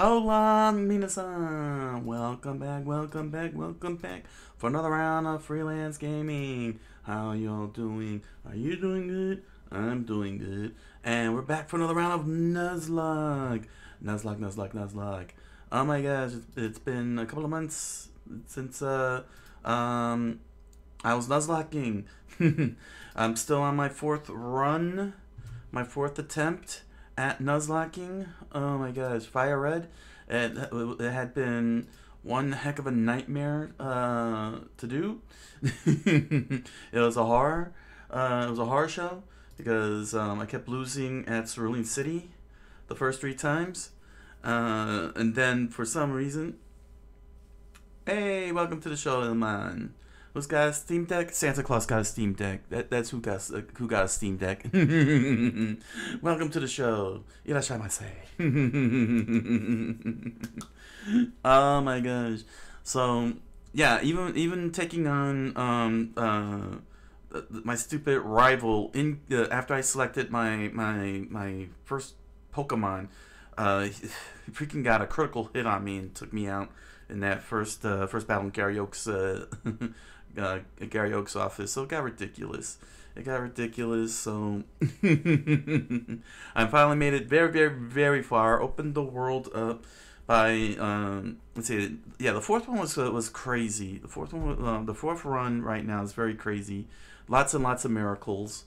Hola, Minasan! Welcome back for another round of freelance gaming. How y'all doing? Are you doing good? I'm doing good. And we're back for another round of Nuzlocke. Nuzlocke. Oh my gosh, it's been a couple of months since I was Nuzlocking. I'm still on my fourth run, my fourth attempt at Nuzlocking. Oh my gosh, Fire Red. It had been one heck of a nightmare to do. It was a horror show because I kept losing at Celadon City the first three times, and then for some reason, hey, welcome to the show, man. Who's got a Steam Deck? Santa Claus got a Steam Deck. That's who got a Steam Deck. Welcome to the show. Irashai masai. Oh my gosh. So yeah, even taking on my stupid rival in after I selected my first Pokemon, he freaking got a critical hit on me and took me out in that first battle in Gary Oak's Gary Oak's office. So it got ridiculous. So I finally made it very far. Opened the world up by let's see, yeah, the fourth one was crazy. The fourth one, the fourth run right now is very crazy. Lots and lots of miracles.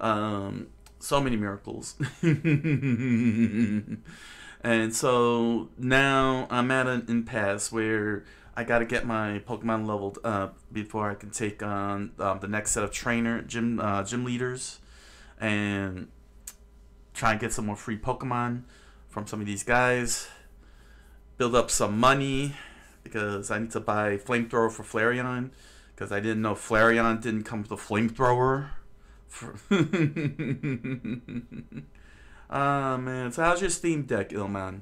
So many miracles. And so now I'm at an impasse where I gotta get my Pokemon leveled up before I can take on the next set of gym leaders and try and get some more free Pokemon from some of these guys. Build up some money because I need to buy Flamethrower for Flareon because I didn't know Flareon didn't come with a Flamethrower. Ah, man. So how's your Steam Deck, Ilman?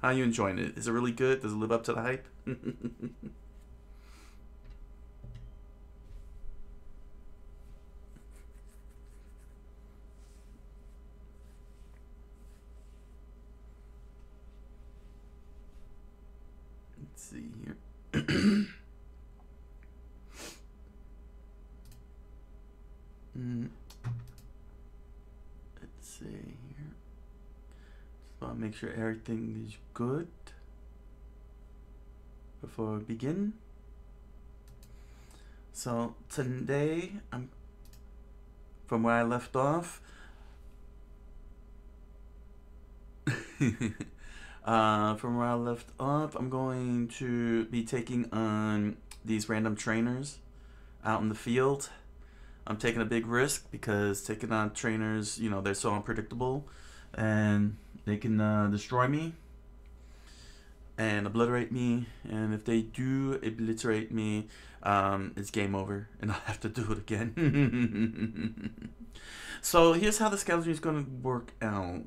How are you enjoying it? Is it really good? Does it live up to the hype? Let's see here. Let's see here. I'll make sure everything is good before we begin. So today, from where I left off, I'm going to be taking on these random trainers out in the field. I'm taking a big risk because taking on trainers, you know, they're so unpredictable and they can destroy me and obliterate me, and if they do obliterate me, it's game over and I'll have to do it again. So here's how the strategy is going to work out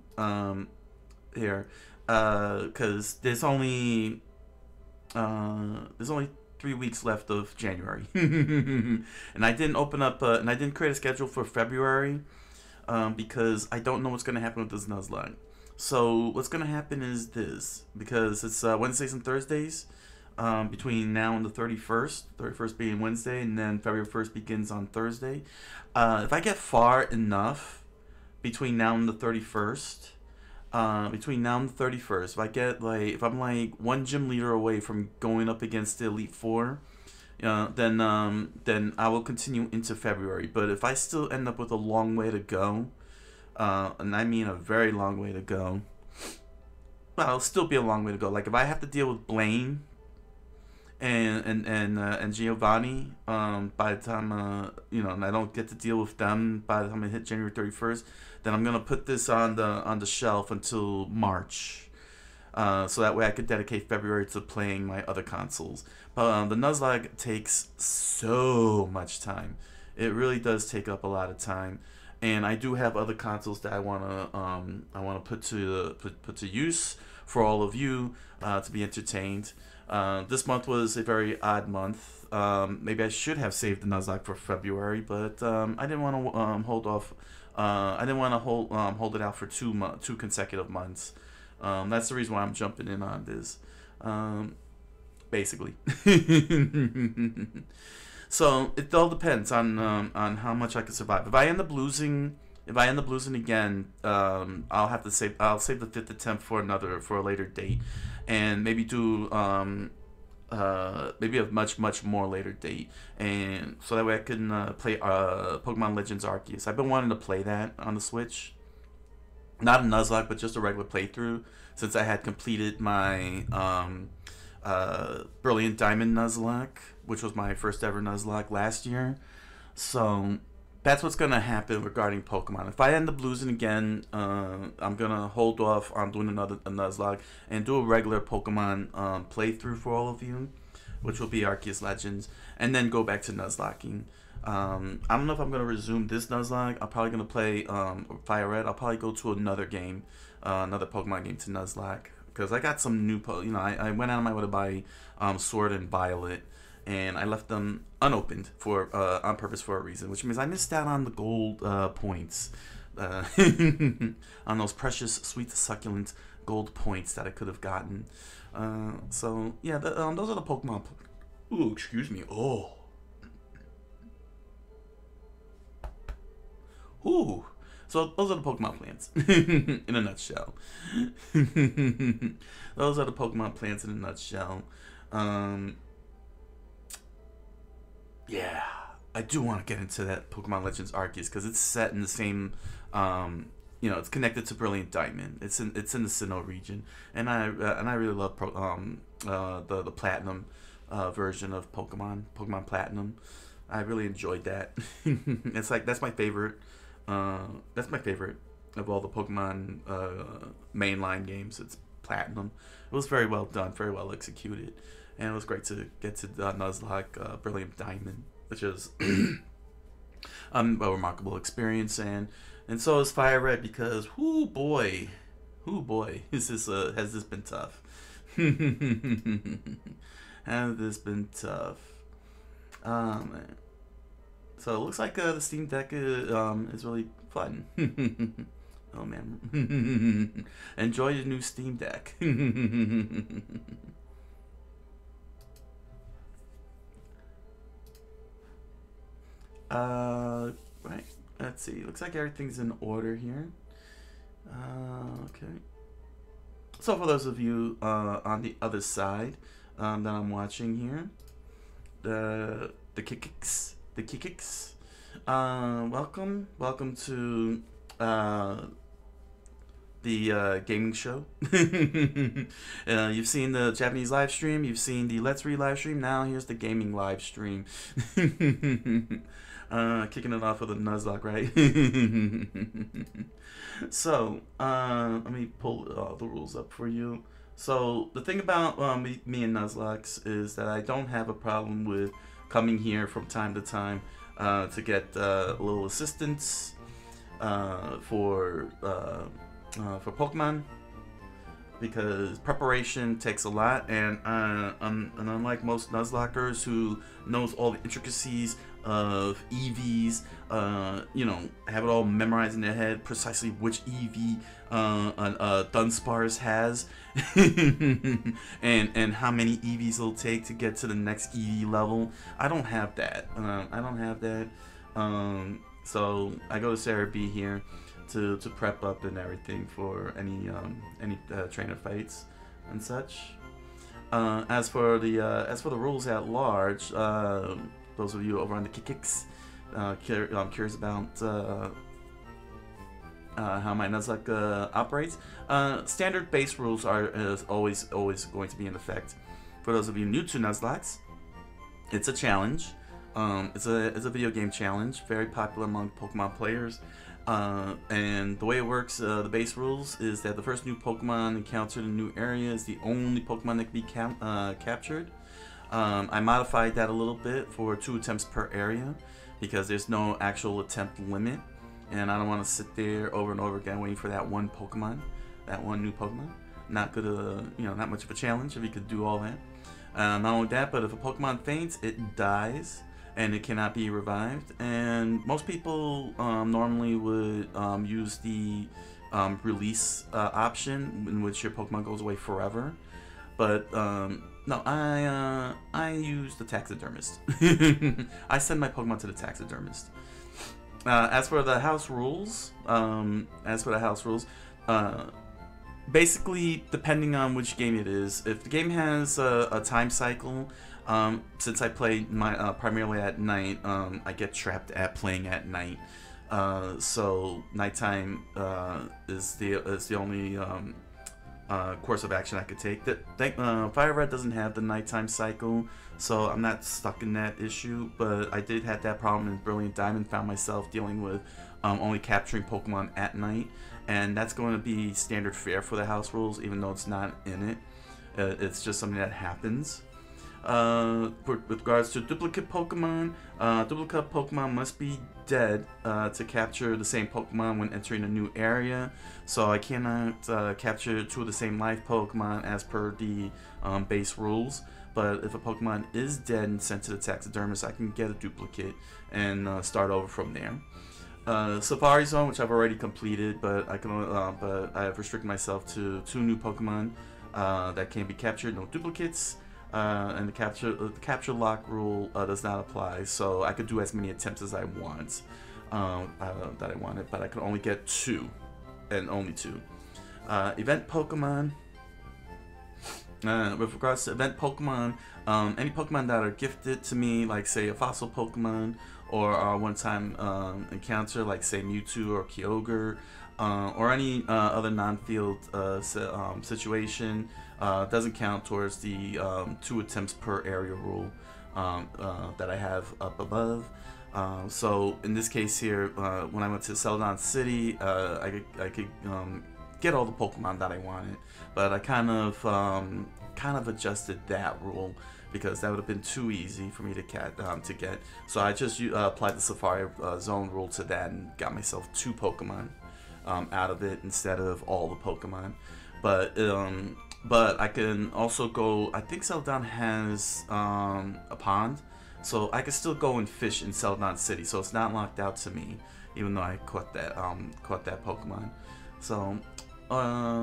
here, because there's only 3 weeks left of January. And I didn't open up and I didn't create a schedule for February because I don't know what's going to happen with this Nuzlocke. So what's going to happen is this, because it's Wednesdays and Thursdays between now and the 31st, 31st being Wednesday, and then February 1st begins on Thursday. If I get far enough between now and the 31st, if I get like, if I'm like one gym leader away from going up against the Elite Four, you know, then I will continue into February. But if I still end up with a long way to go, and I mean a very long way to go, well, it'll still be a long way to go. Like if I have to deal with Blaine and Giovanni, by the time you know, and I don't get to deal with them by the time I hit January 31st, then I'm gonna put this on the shelf until March, so that way I could dedicate February to playing my other consoles. But the Nuzlocke takes so much time; it really does take up a lot of time. And I do have other consoles that I wanna put to use for all of you to be entertained. This month was a very odd month. Maybe I should have saved the Nuzlocke for February, but I didn't want to hold off. I didn't want to hold it out for two consecutive months. That's the reason why I'm jumping in on this, basically. So it all depends on how much I can survive. If I end up losing, again, I'll save the 5th attempt for a later date, and maybe do maybe a much more later date, and so that way I can play Pokemon Legends Arceus. I've been wanting to play that on the Switch, not a Nuzlocke, but just a regular playthrough, since I had completed my Brilliant Diamond Nuzlocke, which was my first ever Nuzlocke last year. So that's what's going to happen regarding Pokemon. If I end up losing again, I'm going to hold off on doing a Nuzlocke and do a regular Pokemon playthrough for all of you, which will be Arceus Legends, and then go back to Nuzlocking. I don't know if I'm going to resume this Nuzlocke. I'm probably going to play Fire Red. I'll probably go to another game, another Pokemon game to Nuzlocke. Because I got some new, I went out of my way to buy Sword and Violet, and I left them unopened for on purpose for a reason, which means I missed out on the gold points, on those precious, sweet, succulent gold points that I could have gotten. So yeah, those are the Pokemon. Ooh, excuse me. Oh. Ooh. So those are the Pokemon plans in a nutshell. Those are the Pokemon plans in a nutshell. Yeah, I do want to get into that Pokemon Legends Arceus because it's set in the same, you know, it's connected to Brilliant Diamond. It's in the Sinnoh region, and I really love the Platinum version of Pokemon Platinum. I really enjoyed that. It's like that's my favorite. That's my favorite of all the Pokemon mainline games. It's Platinum. It was very well done, very well executed, and it was great to get to Nuzlocke Brilliant Diamond, which is a remarkable experience. And so is Fire Red, because whoo boy, has this been tough? Has this been tough? Man. So it looks like the Steam Deck is really fun. Oh man, enjoy your new Steam Deck. Right. Let's see. Looks like everything's in order here. Okay. So for those of you on the other side that I'm watching here, the Kicks. The Kicks, welcome to the gaming show. You've seen the Japanese live stream, you've seen the Let's Read live stream. Now here's the gaming live stream. Kicking it off with a Nuzlocke, right? So let me pull all the rules up for you. So the thing about me and Nuzlocke is that I don't have a problem with coming here from time to time to get a little assistance for Pokemon, because preparation takes a lot, and unlike most Nuzlockers who knows all the intricacies of EVs, you know, have it all memorized in their head precisely which EV Dunsparce has, and how many EVs it'll take to get to the next EV level. I don't have that. So I go to Sarah B here to prep up and everything for any trainer fights and such. As for the rules at large, those of you over on the Kicks, I'm curious about how my Nuzlocke operates. Standard base rules are always going to be in effect. For those of you new to Nuzlocke, it's a challenge. It's a video game challenge, very popular among Pokemon players. And the way it works, the base rules is that the first new Pokemon encountered in a new area is the only Pokemon that can be captured. I modified that a little bit for 2 attempts per area, because there's no actual attempt limit, and I don't want to sit there over and over again waiting for that one Pokemon, that one new Pokemon. Not good, you know, not much of a challenge if you could do all that. Not only that, but if a Pokemon faints, it dies and it cannot be revived. And most people normally would use the release option in which your Pokemon goes away forever. But no, I use the taxidermist. I send my Pokemon to the taxidermist. As for the house rules, basically, depending on which game it is, if the game has a time cycle, since I play my, primarily at night, I get trapped at playing at night. So nighttime is the only course of action I could take. Fire Red doesn't have the nighttime cycle, so I'm not stuck in that issue. But I did have that problem in Brilliant Diamond. Found myself dealing with only capturing Pokemon at night, and that's going to be standard fare for the house rules, even though it's not in it. It's just something that happens. With regards to duplicate Pokemon must be dead to capture the same Pokemon when entering a new area, so I cannot capture two of the same live Pokemon as per the base rules. But if a Pokemon is dead and sent to the taxidermist, I can get a duplicate and start over from there. Safari Zone, which I've already completed, but I can but I have restricted myself to 2 new Pokemon that can be captured, no duplicates. And the capture lock rule does not apply, so I could do as many attempts as I want, but I could only get 2, and only 2. Event Pokemon. With regards to event Pokemon, any Pokemon that are gifted to me, like say a fossil Pokemon, or a one-time encounter, like say Mewtwo or Kyogre, or any other non-field situation, doesn't count towards the 2 attempts per area rule that I have up above. So in this case here, when I went to Celadon City, I could get all the Pokemon that I wanted, but I kind of adjusted that rule, because that would have been too easy for me to get. So I just applied the Safari Zone rule to that and got myself 2 Pokemon out of it instead of all the Pokemon. But I can also go, I think Celadon has a pond, so I can still go and fish in Celadon City, so it's not locked out to me, even though I caught that Pokemon. So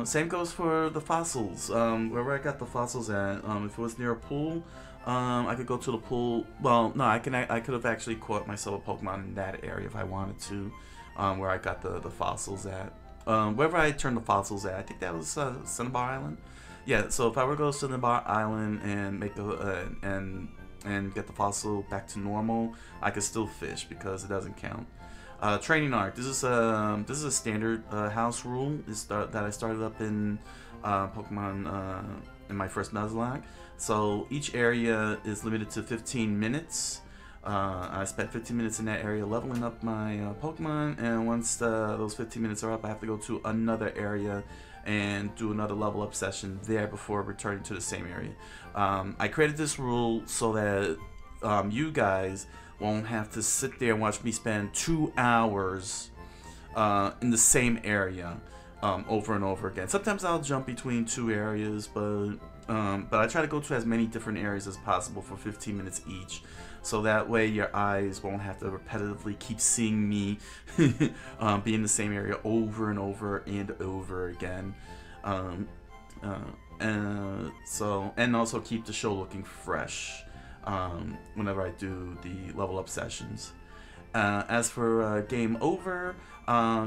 same goes for the fossils. Wherever I got the fossils at, if it was near a pool, I could go to the pool. Well, no, I could have actually caught myself a Pokemon in that area if I wanted to, where I got the fossils at. Wherever I turned the fossils at, I think that was Cinnabar Island. Yeah, so if I were to go to Cinnabar Island and make the and get the fossil back to normal, I could still fish because it doesn't count. Training arc. This is a standard house rule that I started up in Pokemon in my first Nuzlocke. So each area is limited to 15 minutes. I spent 15 minutes in that area leveling up my Pokemon, and once those 15 minutes are up, I have to go to another area and do another level up session there before returning to the same area. I created this rule so that you guys won't have to sit there and watch me spend 2 hours in the same area over and over again. Sometimes I'll jump between 2 areas, but I try to go to as many different areas as possible for 15 minutes each, so that way your eyes won't have to repetitively keep seeing me be in the same area over and over and over again. And also keep the show looking fresh whenever I do the level up sessions. As for game over,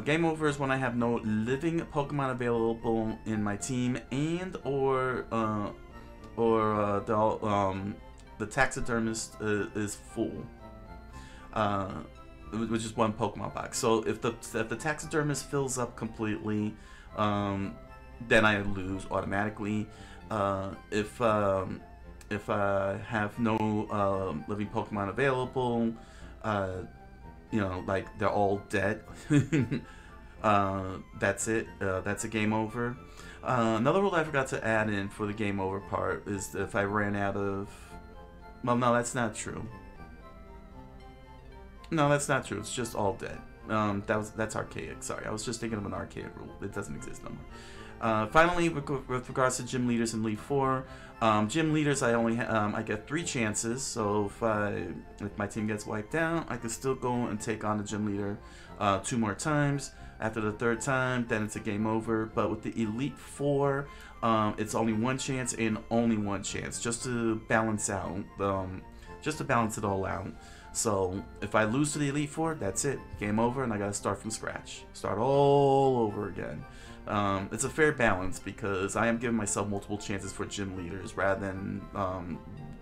game over is when I have no living Pokemon available in my team, and or the taxidermist is full, which is 1 Pokemon box. So if the taxidermist fills up completely, then I lose automatically. If I have no living Pokemon available, you know, like they're all dead, that's it. That's a game over. Another rule I forgot to add in for the game over part is if I ran out of... Well, no, that's not true. No, that's not true. It's just all dead. That's archaic. Sorry, I was just thinking of an archaic rule. It doesn't exist no more. Finally, with regards to gym leaders in League 4, gym leaders I get 3 chances. So if my team gets wiped out, I can still go and take on the gym leader 2 more times. After the third time, then it's a game over. But with the Elite Four, it's only one chance and only one chance, just to balance out, just to balance it all out. So if I lose to the Elite Four, that's it, game over, and I gotta start from scratch, start all over again. It's a fair balance because I am giving myself multiple chances for gym leaders rather than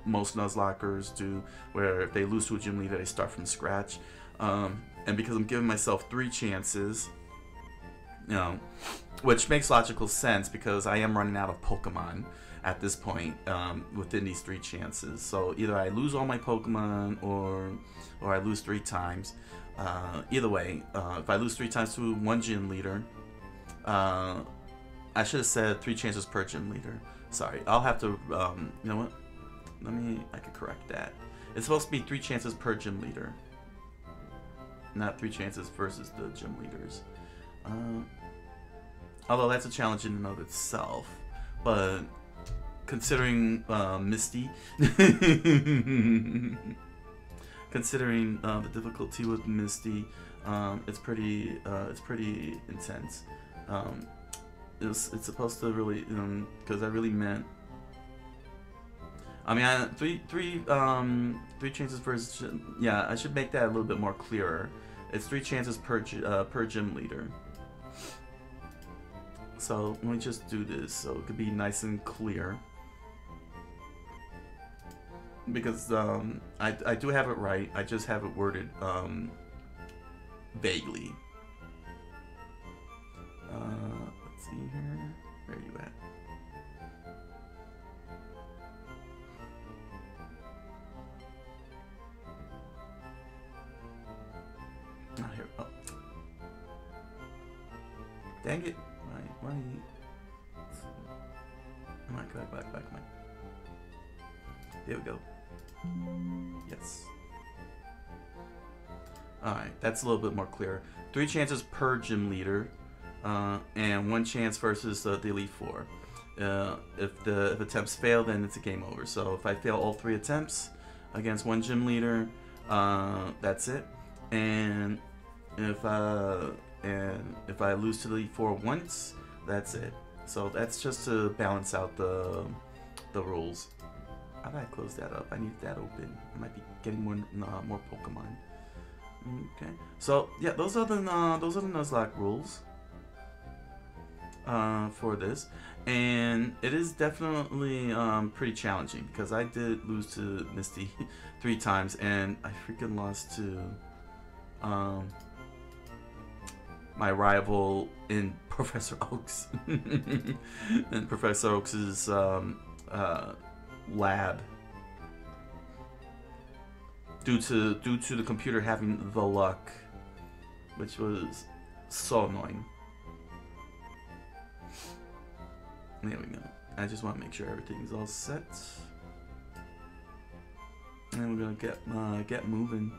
most Nuzlockers do, where if they lose to a gym leader, they start from scratch. And because I'm giving myself 3 chances, you know, which makes logical sense because I am running out of Pokemon at this point within these 3 chances. So either I lose all my Pokemon or I lose 3 times. Either way, if I lose 3 times to one gym leader, I should have said 3 chances per gym leader. Sorry, I'll have to, you know what? I could correct that. It's supposed to be 3 chances per gym leader, not 3 chances versus the gym leaders. Although that's a challenge in and of itself, but considering Misty, considering the difficulty with Misty, it's pretty intense. It's supposed to really, because I really meant. Three chances per. Yeah, I should make that a little bit more clearer. It's 3 chances per gym leader. So let me just do this so it could be nice and clear. Because I do have it right. I just have it worded vaguely. Let's see here. Where are you at? Not here. Oh. Dang it. Why? Come on, come on. There we go. Yes. Alright, that's a little bit more clear. 3 chances per gym leader, and 1 chance versus the Elite Four. If attempts fail, then it's a game over. So if I fail all 3 attempts against one gym leader, that's it. And if I lose to the Elite Four once, that's it. So that's just to balance out the rules. How did I close that up? I need that open. I might be getting more Pokemon. Okay. So yeah, those are the Nuzlocke rules for this, and it is definitely pretty challenging because I did lose to Misty 3 times, and I freaking lost to my rival in Professor Oaks, and Professor Oaks's lab, due to the computer having the luck, which was so annoying. There we go. I just want to make sure everything's all set, and we're gonna get moving.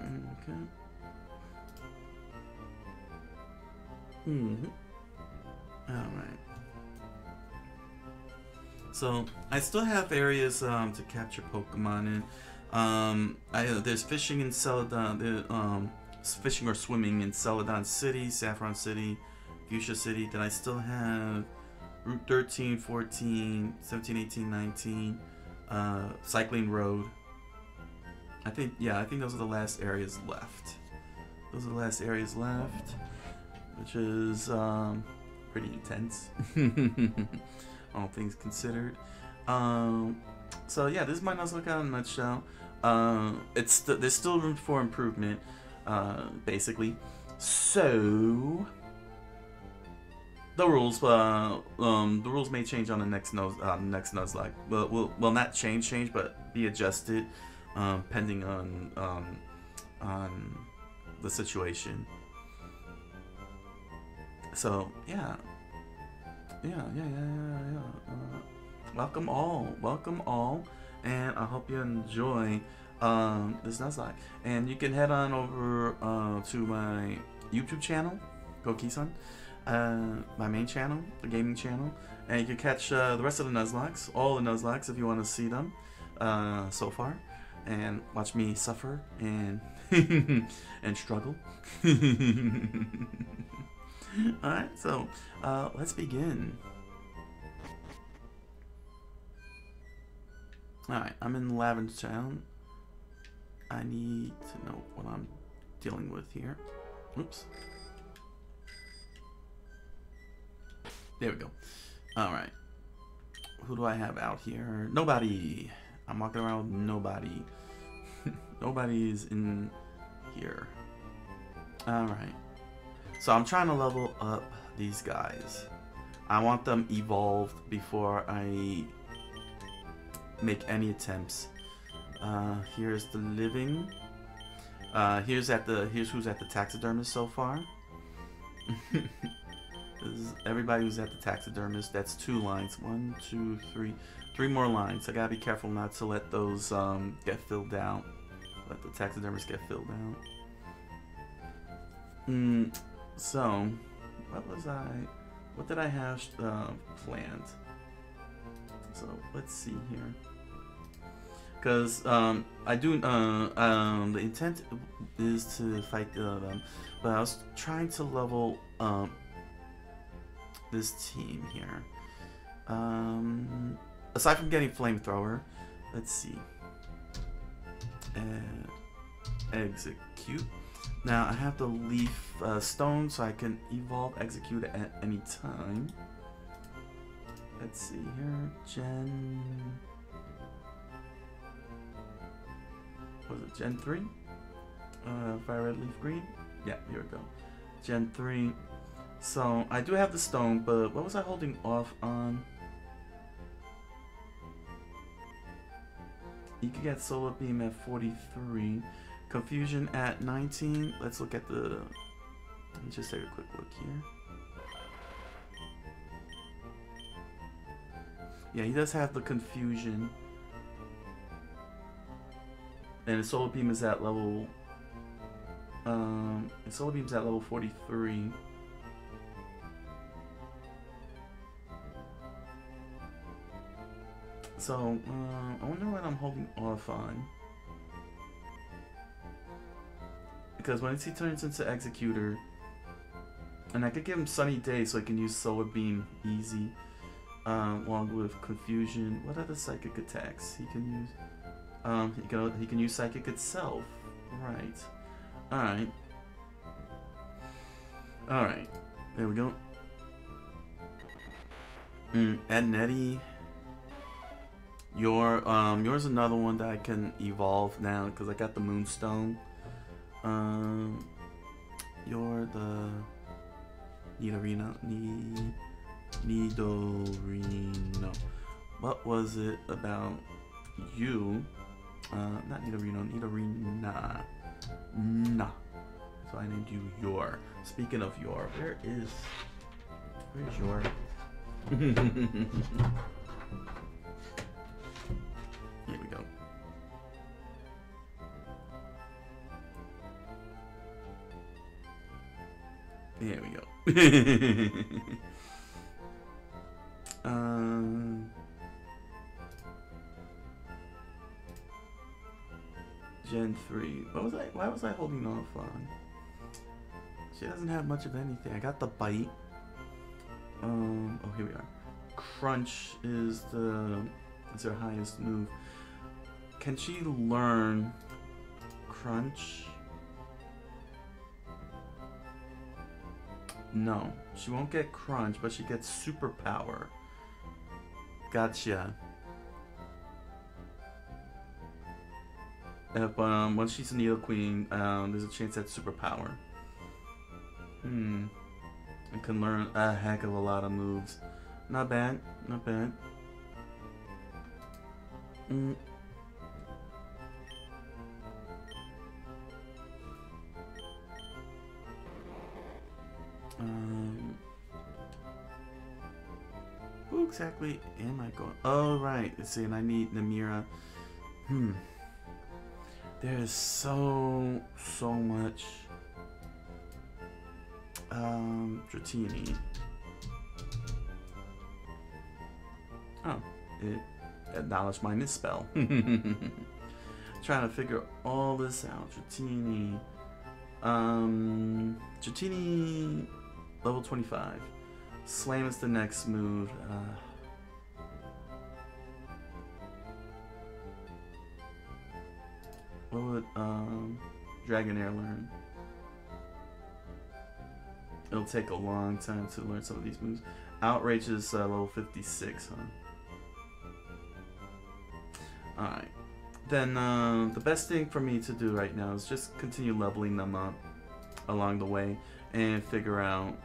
Okay. Alright. So, I still have areas to capture Pokemon in. There's fishing in Celadon, fishing or swimming in Celadon City, Saffron City, Fuchsia City. Then I still have Route 13, 14, 17, 18, 19, Cycling Road. I think those are the last areas left. Those are the last areas left, which is pretty intense, all things considered. So yeah, this is my Nuzlocke in a nutshell. There's still room for improvement, basically. So the rules may change on the next Nuzlocke. Well, not change, but be adjusted. Depending on the situation. So yeah. Welcome all, and I hope you enjoy this Nuzlocke. And you can head on over to my YouTube channel, Gokisan, my main channel, the gaming channel, and you can catch the rest of the Nuzlockes, all the Nuzlockes if you want to see them so far. and watch me suffer and and struggle. All right, so let's begin. All right, I'm in Lavender Town. I need to know what I'm dealing with here. Oops. There we go. All right. Who do I have out here? Nobody. I'm walking around with nobody. Nobody's in here. All right. So I'm trying to level up these guys. I want them evolved before I make any attempts. Here's the living. Here's who's at the taxidermist so far. This is everybody who's at the taxidermist. That's 2 lines. 1, 2, 3. 3 more lines. I gotta be careful not to let those get filled out. Let the taxidermist get filled out. So, what did I have planned? So let's see here. Because I do. The intent is to fight them, but I was trying to level this team here. Aside from getting Flamethrower, let's see. Exeggcute. Now I have the Leaf Stone, so I can evolve Exeggcute at any time. Let's see here, Gen 3? Fire Red, Leaf Green? Yeah, here we go. Gen 3. So, I do have the stone, but what was I holding off on? You can get Solar Beam at 43. Confusion at 19. Let's look at the... Let me just take a quick look here. Yeah, he does have the Confusion. And his Solar Beam is at level... his Solar Beam's at level 43. So, I wonder what I'm holding off on. Because once he turns into Executor, and I could give him Sunny Day so he can use Solar Beam easy, along with Confusion. What other psychic attacks he can use? He can use Psychic itself. Right. Alright. Alright. There we go. And Nettie. Yours another one that I can evolve now because I got the Moonstone. You're the Nidorino. What was it about you? Not Nidorino, Nidorina. Nah. So I named you Yor. Speaking of Yor, where's Yor? Here we go. Here we go. Gen 3. Why was I holding off on? She doesn't have much of anything. I got the bite. Oh, here we are. Crunch is her highest move. Can she learn Crunch? No, she won't get Crunch, but she gets Superpower. Gotcha. If, once she's a Nidoqueen, there's a chance at Superpower. I can learn a heck of a lot of moves. Not bad, not bad. Who exactly am I going? Oh, right. Let's see, and I need Namira. There is so much. Dratini. Oh, it acknowledged my misspell. Trying to figure all this out. Dratini. Dratini, level 25. Slam is the next move. What would Dragonair learn? It'll take a long time to learn some of these moves. Outrage is level 56, huh? Alright. Then the best thing for me to do right now is just continue leveling them up along the way and figure out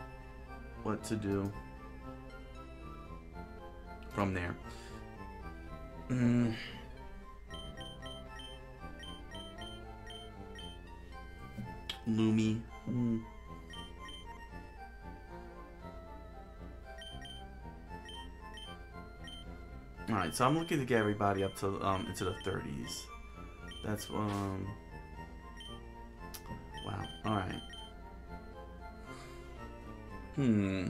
what to do from there. Lumi. Alright, so I'm looking to get everybody up to into the 30s. That's wow. Alright. Yeah,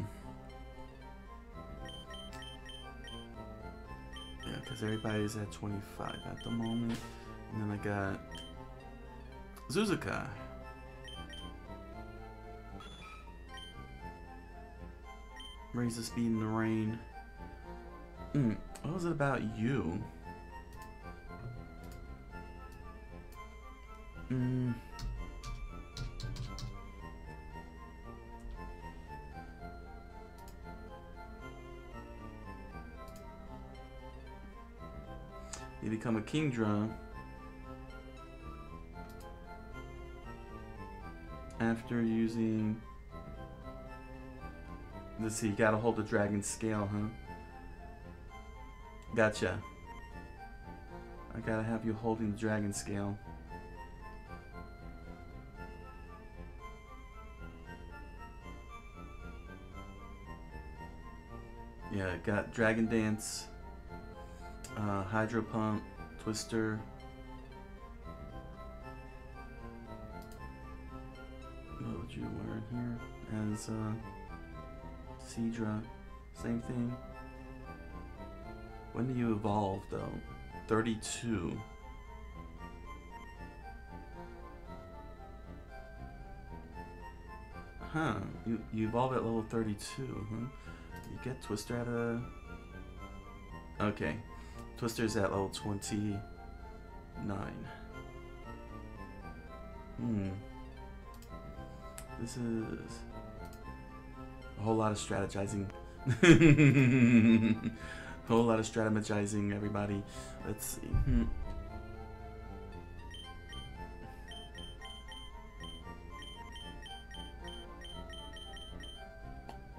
because everybody's at 25 at the moment. And then I got Zuzuka. Raise the speed in the rain. What was it about you? You become a Kingdra after using. Let's see. You gotta hold the dragon scale, huh? Gotcha. I gotta have you holding the dragon scale. Yeah, got Dragon Dance, Hydro Pump, Twister. What would you learn here? As Seadra, same thing. When do you evolve, though? 32. Huh. You evolve at level 32, huh? You get Twister at a... Okay. Twister's at level 29. This is... a whole lot of strategizing. Whole lot of strategizing, everybody. Let's see.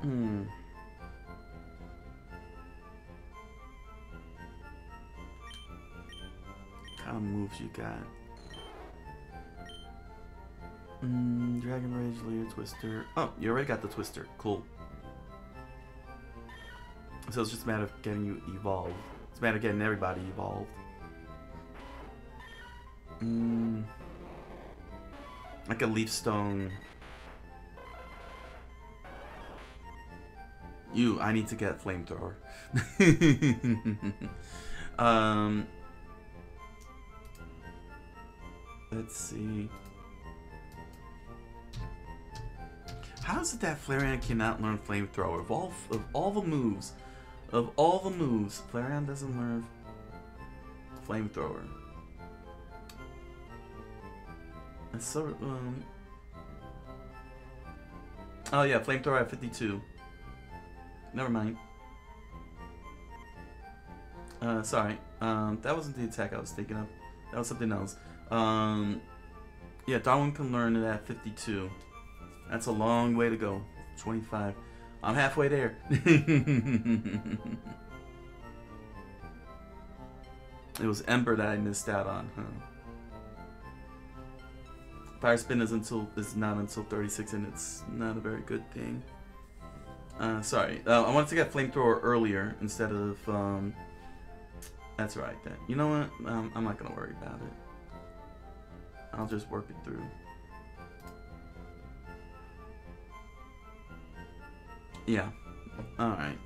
What kind of moves you got? Dragon Rage, Leer, Twister. Oh, you already got the Twister. Cool. So it's just a matter of getting you evolved. It's a matter of getting everybody evolved. Like a leaf stone. I need to get Flamethrower. Let's see. How is it that Flareon cannot learn Flamethrower? Of all the moves, Flareon doesn't learn Flamethrower. That's so, oh yeah, Flamethrower at 52. Never mind. Sorry. That wasn't the attack I was thinking of. That was something else. Yeah, Darwin can learn it at 52. That's a long way to go. 25. I'm halfway there. It was Ember that I missed out on, huh? Fire Spin is not until 36, and it's not a very good thing. Sorry. I wanted to get Flamethrower earlier instead of that's right. Then you know what? I'm not gonna worry about it. I'll just work it through. Yeah. Alright.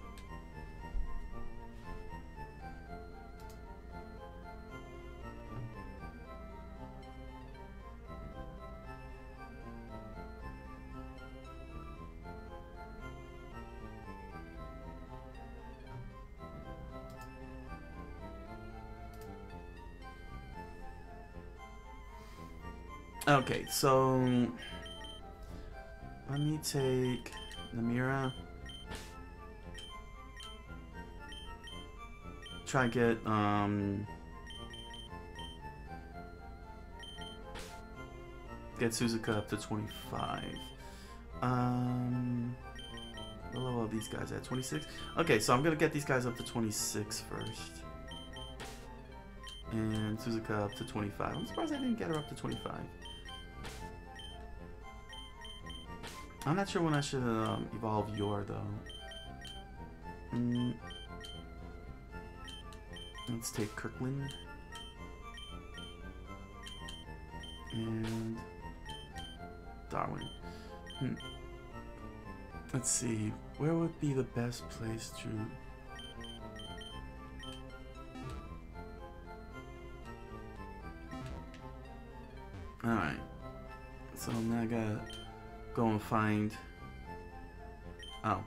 Okay, so let me take Namira. Try and get Suzuka up to 25. What level are these guys at? 26? Okay, so I'm gonna get these guys up to 26 first. And Suzuka up to 25. I'm surprised I didn't get her up to 25. I'm not sure when I should evolve Yor though. Let's take Kirkland. And Darwin. Let's see, where would be the best place to... Alright, so now I gotta go and find... Oh.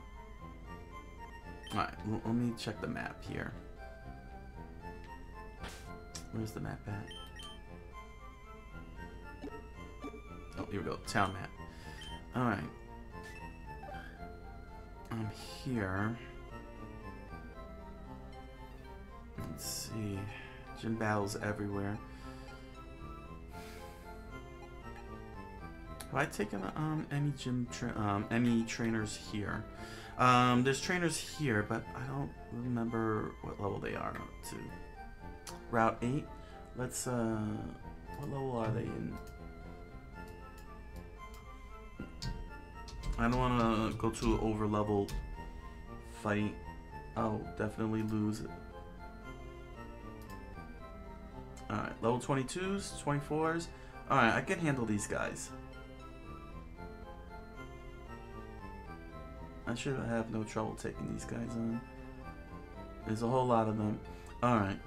Alright, let me check the map here. Where's the map at? Oh, here we go, town map. Alright. I'm here. Let's see. Gym battles everywhere. Have I taken any gym any trainers here? There's trainers here, but I don't remember what level they are to. Route 8. Let's what level are they in? I don't want to go to an over-leveled fight. I'll definitely lose it. Alright, level 22s, 24s. Alright, I can handle these guys. I should have no trouble taking these guys on. There's a whole lot of them. Alright,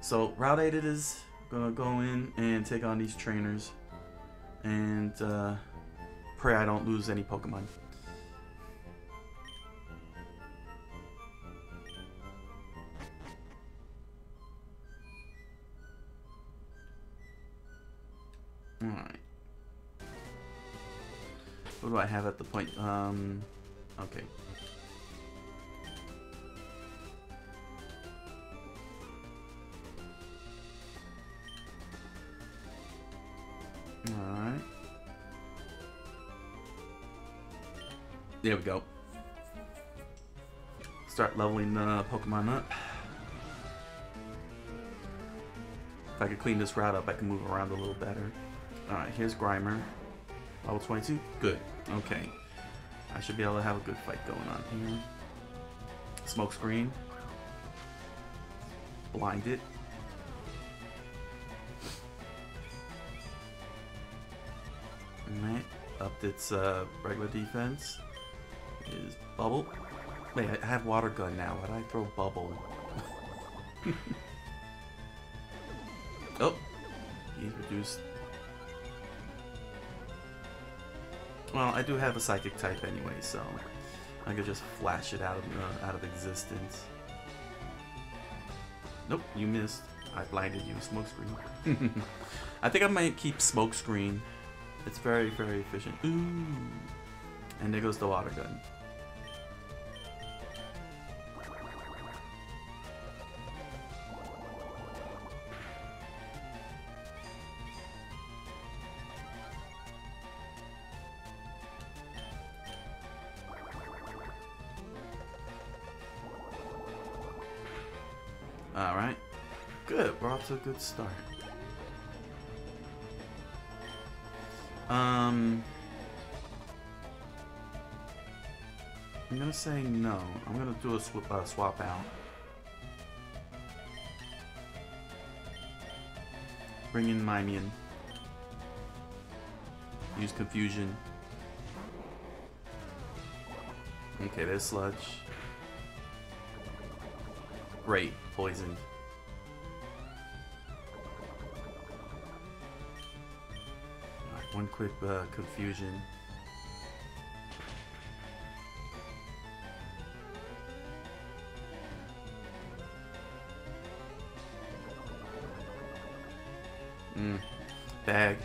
so Route 8 it is. Gonna go in and take on these trainers. And, pray I don't lose any Pokemon. Alright. What do I have at the point? Okay. Alright. There we go. Start leveling the Pokemon up. If I could clean this route up, I can move around a little better. Alright, here's Grimer. Level 22? Good. Okay. I should be able to have a good fight going on here. Smokescreen. Blinded. Alright. Upped its regular defense. Is Bubble. Wait, I have Water Gun now. Why'd I throw Bubble? Oh, he's reduced. Well, I do have a Psychic type anyway, so I could just flash it out of existence. Nope, you missed. I blinded you. Smokescreen. I think I might keep Smokescreen. It's very, very efficient. Ooh, and there goes the Water Gun. Alright. Good, we're off to a good start. I'm gonna say no. I'm gonna do a swap out. Bring in Mimian. Use Confusion. Okay, there's Sludge. Great, poisoned. Right, one quick Confusion. Bag.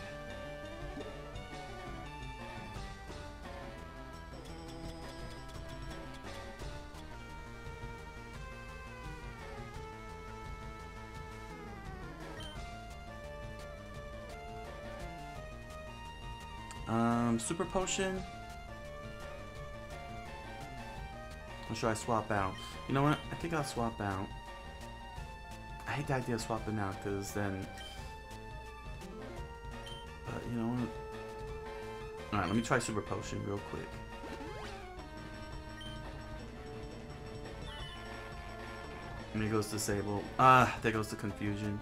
Super Potion. Or should I swap out? You know what? I think I'll swap out. I hate the idea of swapping out, because then... But, you know what? Alright, let me try Super Potion real quick. And there goes Disable. Ah, there goes the Confusion.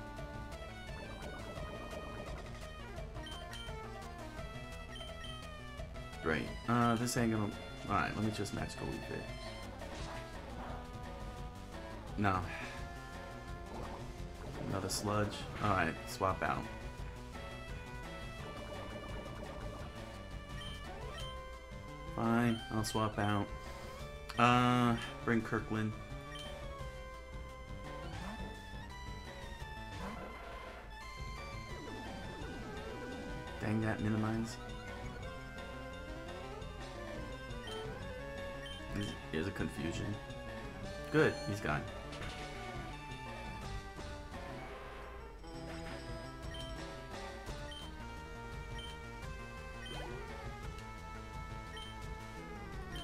Great. This ain't gonna... Alright, let me just Magical Leap it. No. Another Sludge. Alright, swap out. Fine, I'll swap out. Bring Kirkland. Dang that Minimize. Here's a Confusion. Good, he's gone.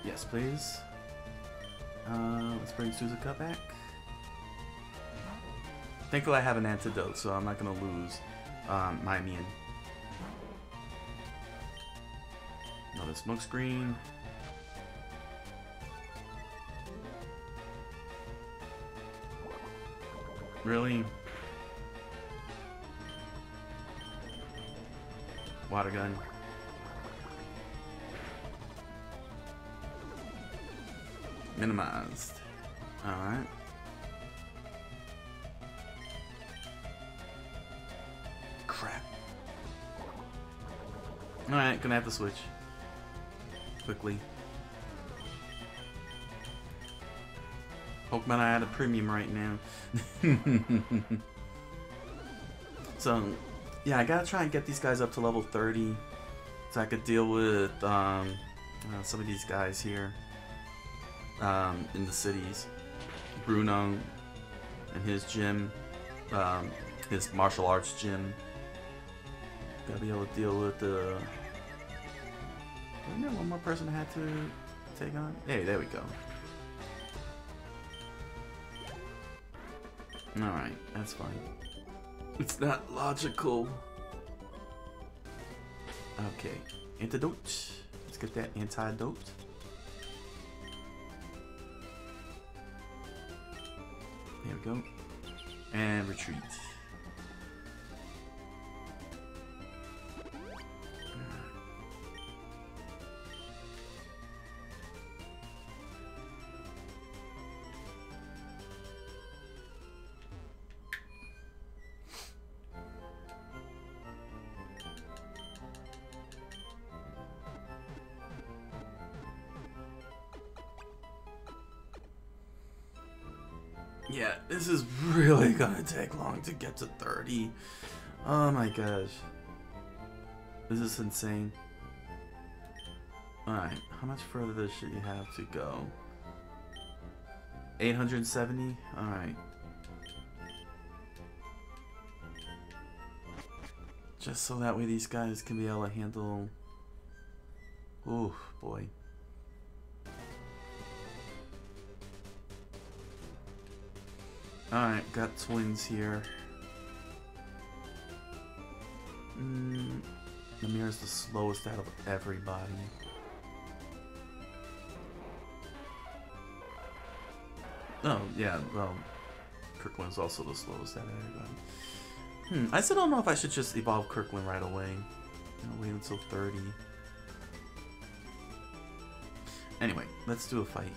Yes, please. Let's bring Suzuka back. Thankfully I have an antidote, so I'm not gonna lose my Mien. Another Smokescreen. Really? Water Gun. Minimized. Alright. Crap. Alright, gonna have to switch. Quickly. Pokemon are at a premium right now. So, yeah, I gotta try and get these guys up to level 30 so I could deal with some of these guys here. In the cities. Bruno and his gym, his martial arts gym. Gotta be able to deal with the... Wasn't there one more person I had to take on? Hey, there we go. Alright, that's fine. It's not logical. Okay, antidote. Let's get that antidote. There we go. And retreat. Yeah, this is really gonna take long to get to 30. Oh my gosh. This is insane. Alright, how much further should you have to go? 870? Alright. Just so that way these guys can be able to handle... Ooh, boy. Alright, got twins here. Namira's the slowest out of everybody. Oh, yeah, well, Kirkland's also the slowest out of everybody. I still don't know if I should just evolve Kirkland right away. I'll wait until 30. Anyway, let's do a fight.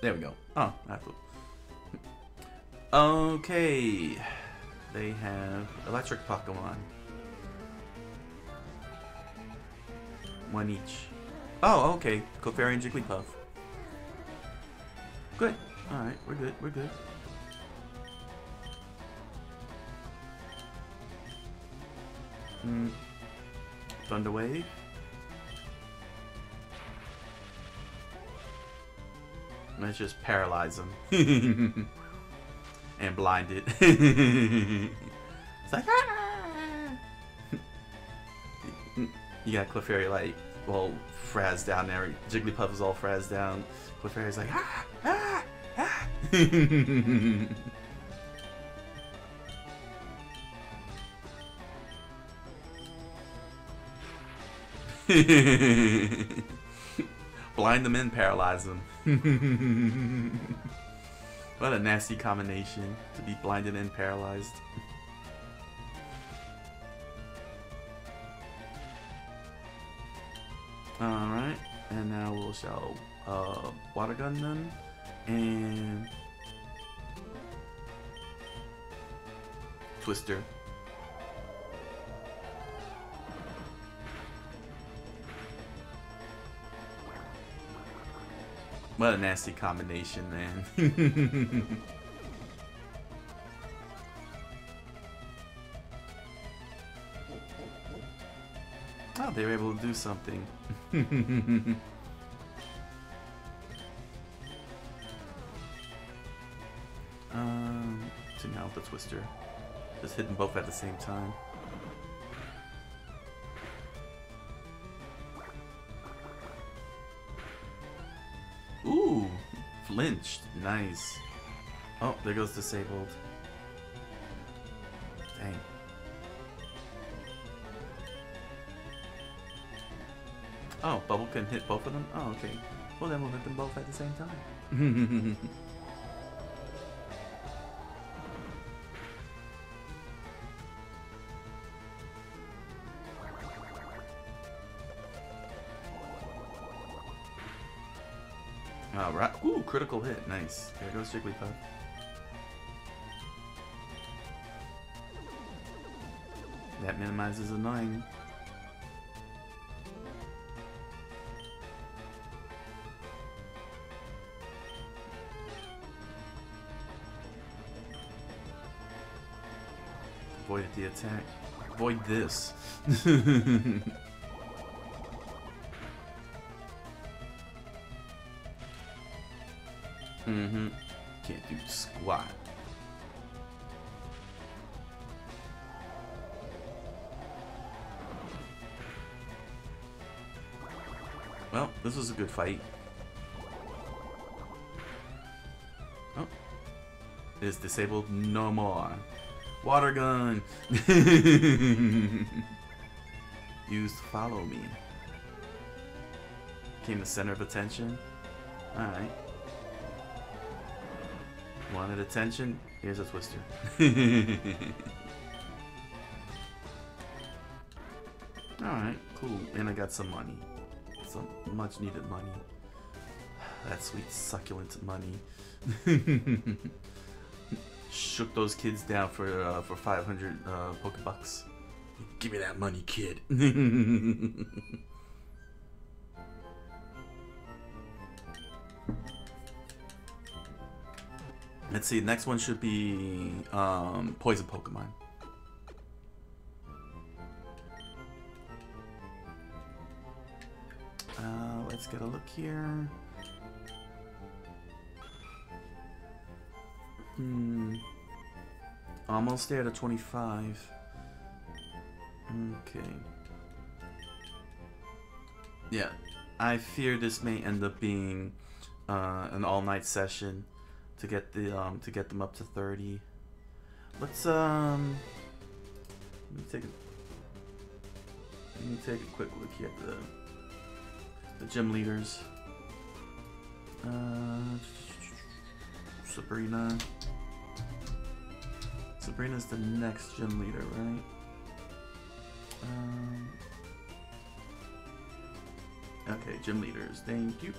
There we go. Oh, that's cool. Okay. They have electric Pokemon. One each. Oh, okay. Clefairy and Jigglypuff. Good. Alright, we're good. We're good. Thunder Wave. Let's just paralyze him. And blind it. It's like, ah! you got Clefairy like all frazzed down there. Jigglypuff is all frazzed down. Clefairy's like ah ah ah. Blind them in, paralyze them. What a nasty combination, to be blinded and paralyzed. Alright, and now we'll show water gun them, and Twister. What a nasty combination, man. Oh, they were able to do something. So now with the Twister. Just hit them both at the same time. Ooh, flinched. Nice. Oh, there goes disabled. Dang. Oh, bubble can hit both of them? Oh, okay. Well, then we'll hit them both at the same time. Alright. Ooh, critical hit. Nice. There goes Jigglypuff. That minimizes annoying. Avoid the attack. Avoid this. Mm-hmm. Can't do squat. Well, this was a good fight. Oh. It is disabled no more. Water gun! Used follow me. Became the center of attention. Alright. Wanted attention? Here's a Twister. Alright, cool. And I got some money. Some much needed money. That sweet succulent money. Shook those kids down for 500 Pokebucks. Give me that money, kid. Let's see, next one should be poison Pokemon. Let's get a look here. Almost there to 25. Okay. Yeah, I fear this may end up being an all-night session. To get the to get them up to 30. Let's let me take a quick look here at the gym leaders. Sabrina. Sabrina's the next gym leader, right? Okay, gym leaders. Thank you.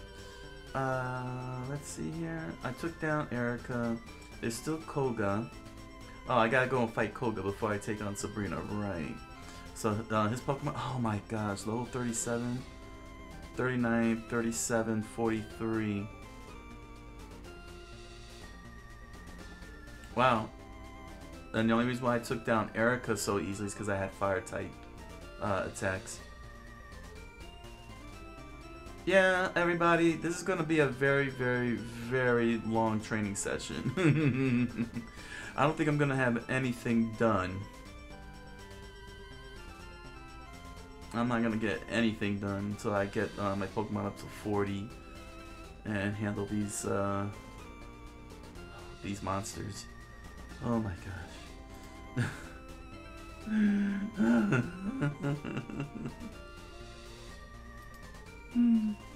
Let's see here. I took down Erica. There's still Koga. Oh, I gotta go and fight Koga before I take on Sabrina. Right. So, his Pokemon... Oh my gosh. Level 37. 39, 37, 43. Wow. And the only reason why I took down Erica so easily is because I had Fire-type attacks. Yeah, everybody, this is going to be a very, very, very long training session. I don't think I'm going to have anything done. I'm not going to get anything done until I get my Pokemon up to 40 and handle these monsters. Oh my gosh.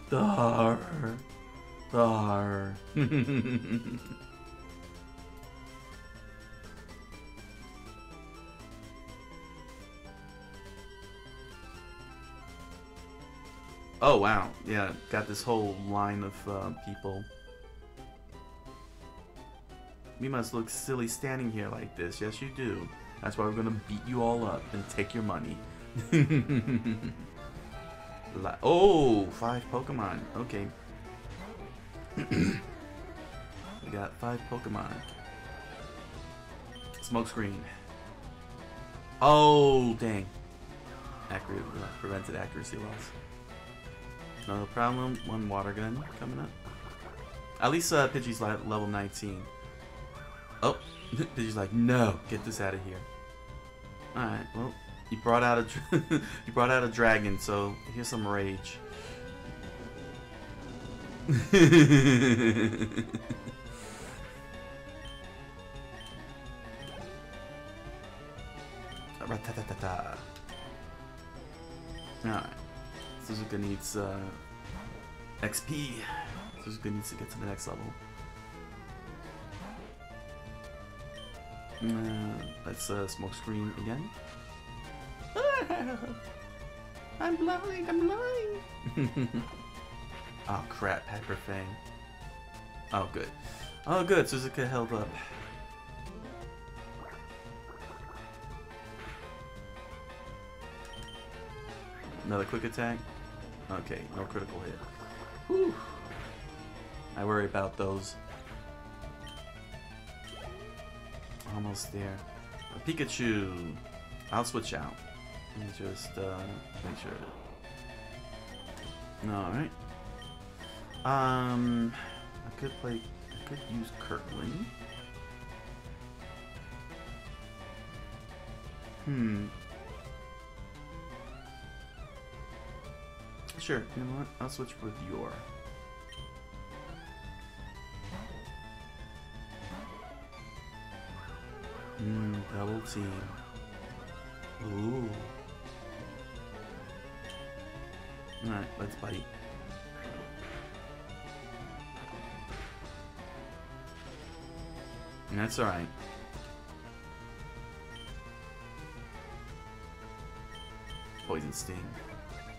Dar. Dar. Oh wow, yeah, got this whole line of people. We must look silly standing here like this. Yes, you do. That's why we're gonna beat you all up and take your money. Oh, 5 Pokemon. Okay. We got 5 Pokemon. Smokescreen. Oh, dang. Accurate, prevented accuracy loss. No problem. 1 water gun coming up. At least Pidgey's level 19. Oh, Pidgey's like, no, get this out of here. All right, well, you brought out a you brought out a dragon, so here's some rage. Ratatata. All right. Suzuka needs XP. Suzuka needs to get to the next level. Let's smoke screen again. I'm blind, I'm blind. Oh crap, Pepper Fang. Oh good. Oh good, Suzuka held up. Another quick attack. Okay, no critical hit. Whew. I worry about those. Almost there. A Pikachu! I'll switch out. Let me just make sure. Alright. I could use Kirtling. Hmm. Sure, you know what? I'll switch with your. Double team. Ooh. Alright, let's bite. And that's alright. Poison Sting.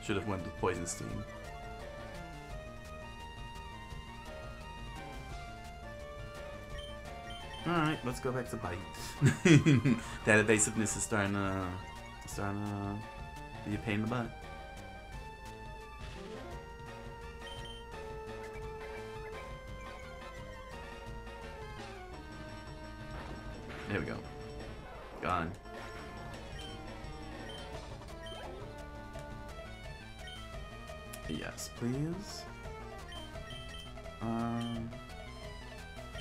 Should have went with Poison Steam. Alright, let's go back to bite. That evasiveness is starting to be a pain in the butt. There we go. Gone. Yes, please.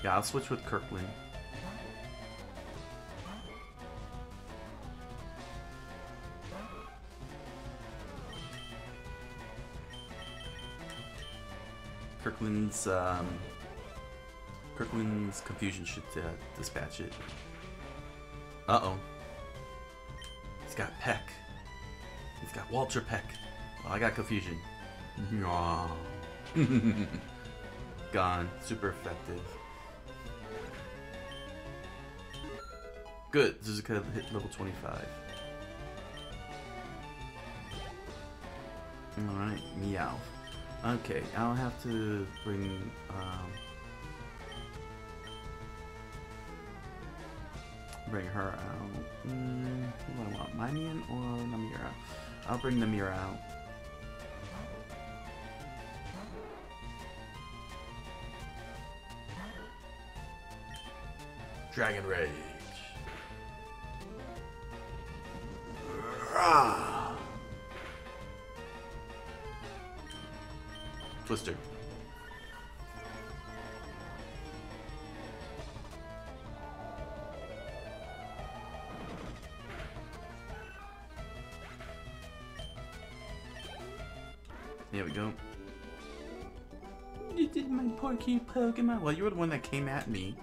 Yeah, I'll switch with Kirkland. Kirkland's confusion should dispatch it. Uh-oh. He's got Peck. He's got Walter Peck. Oh, I got confusion. Gone. Super effective. Good. Zuzuka hit level 25. Alright. Meow. Okay. I'll have to bring... bring her out. Who do I want? Minion or Namira? I'll bring Namira out. Dragon Rage. Rah! Twister. There we go. You did my poor cute Pokemon. Well, you were the one that came at me.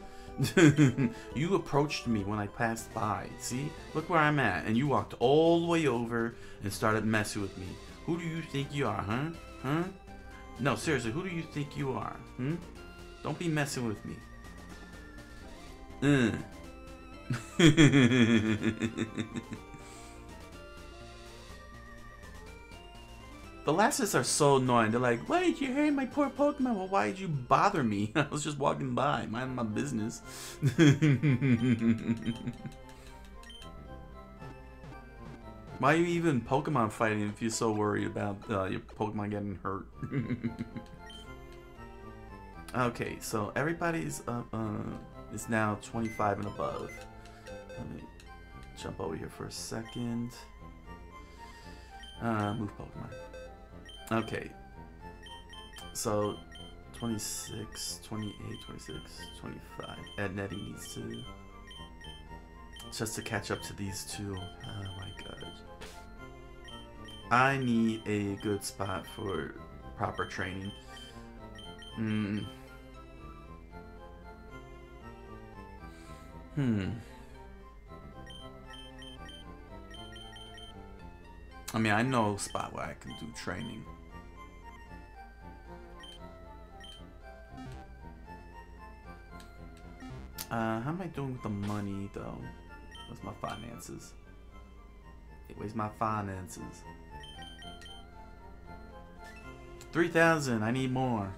You approached me when I passed by. See? Look where I'm at. And you walked all the way over and started messing with me. Who do you think you are, huh? Huh? No, seriously, who do you think you are? Hmm? Don't be messing with me. The lasses are so annoying. They're like, wait, you're hurting my poor Pokemon. Well, why did you bother me? I was just walking by. Mind my business. Why are you even Pokemon fighting if you're so worried about your Pokemon getting hurt? Okay, so everybody's up. It's now 25 and above. Let me jump over here for a second. Move Pokemon. Okay. So, 26, 28, 26, 25. Adnetty needs to... just to catch up to these two. Oh my god. I need a good spot for proper training. I mean, I know a spot where I can do training. How am I doing with the money, though? Where's my finances? Hey, where's my finances? 3,000! I need more!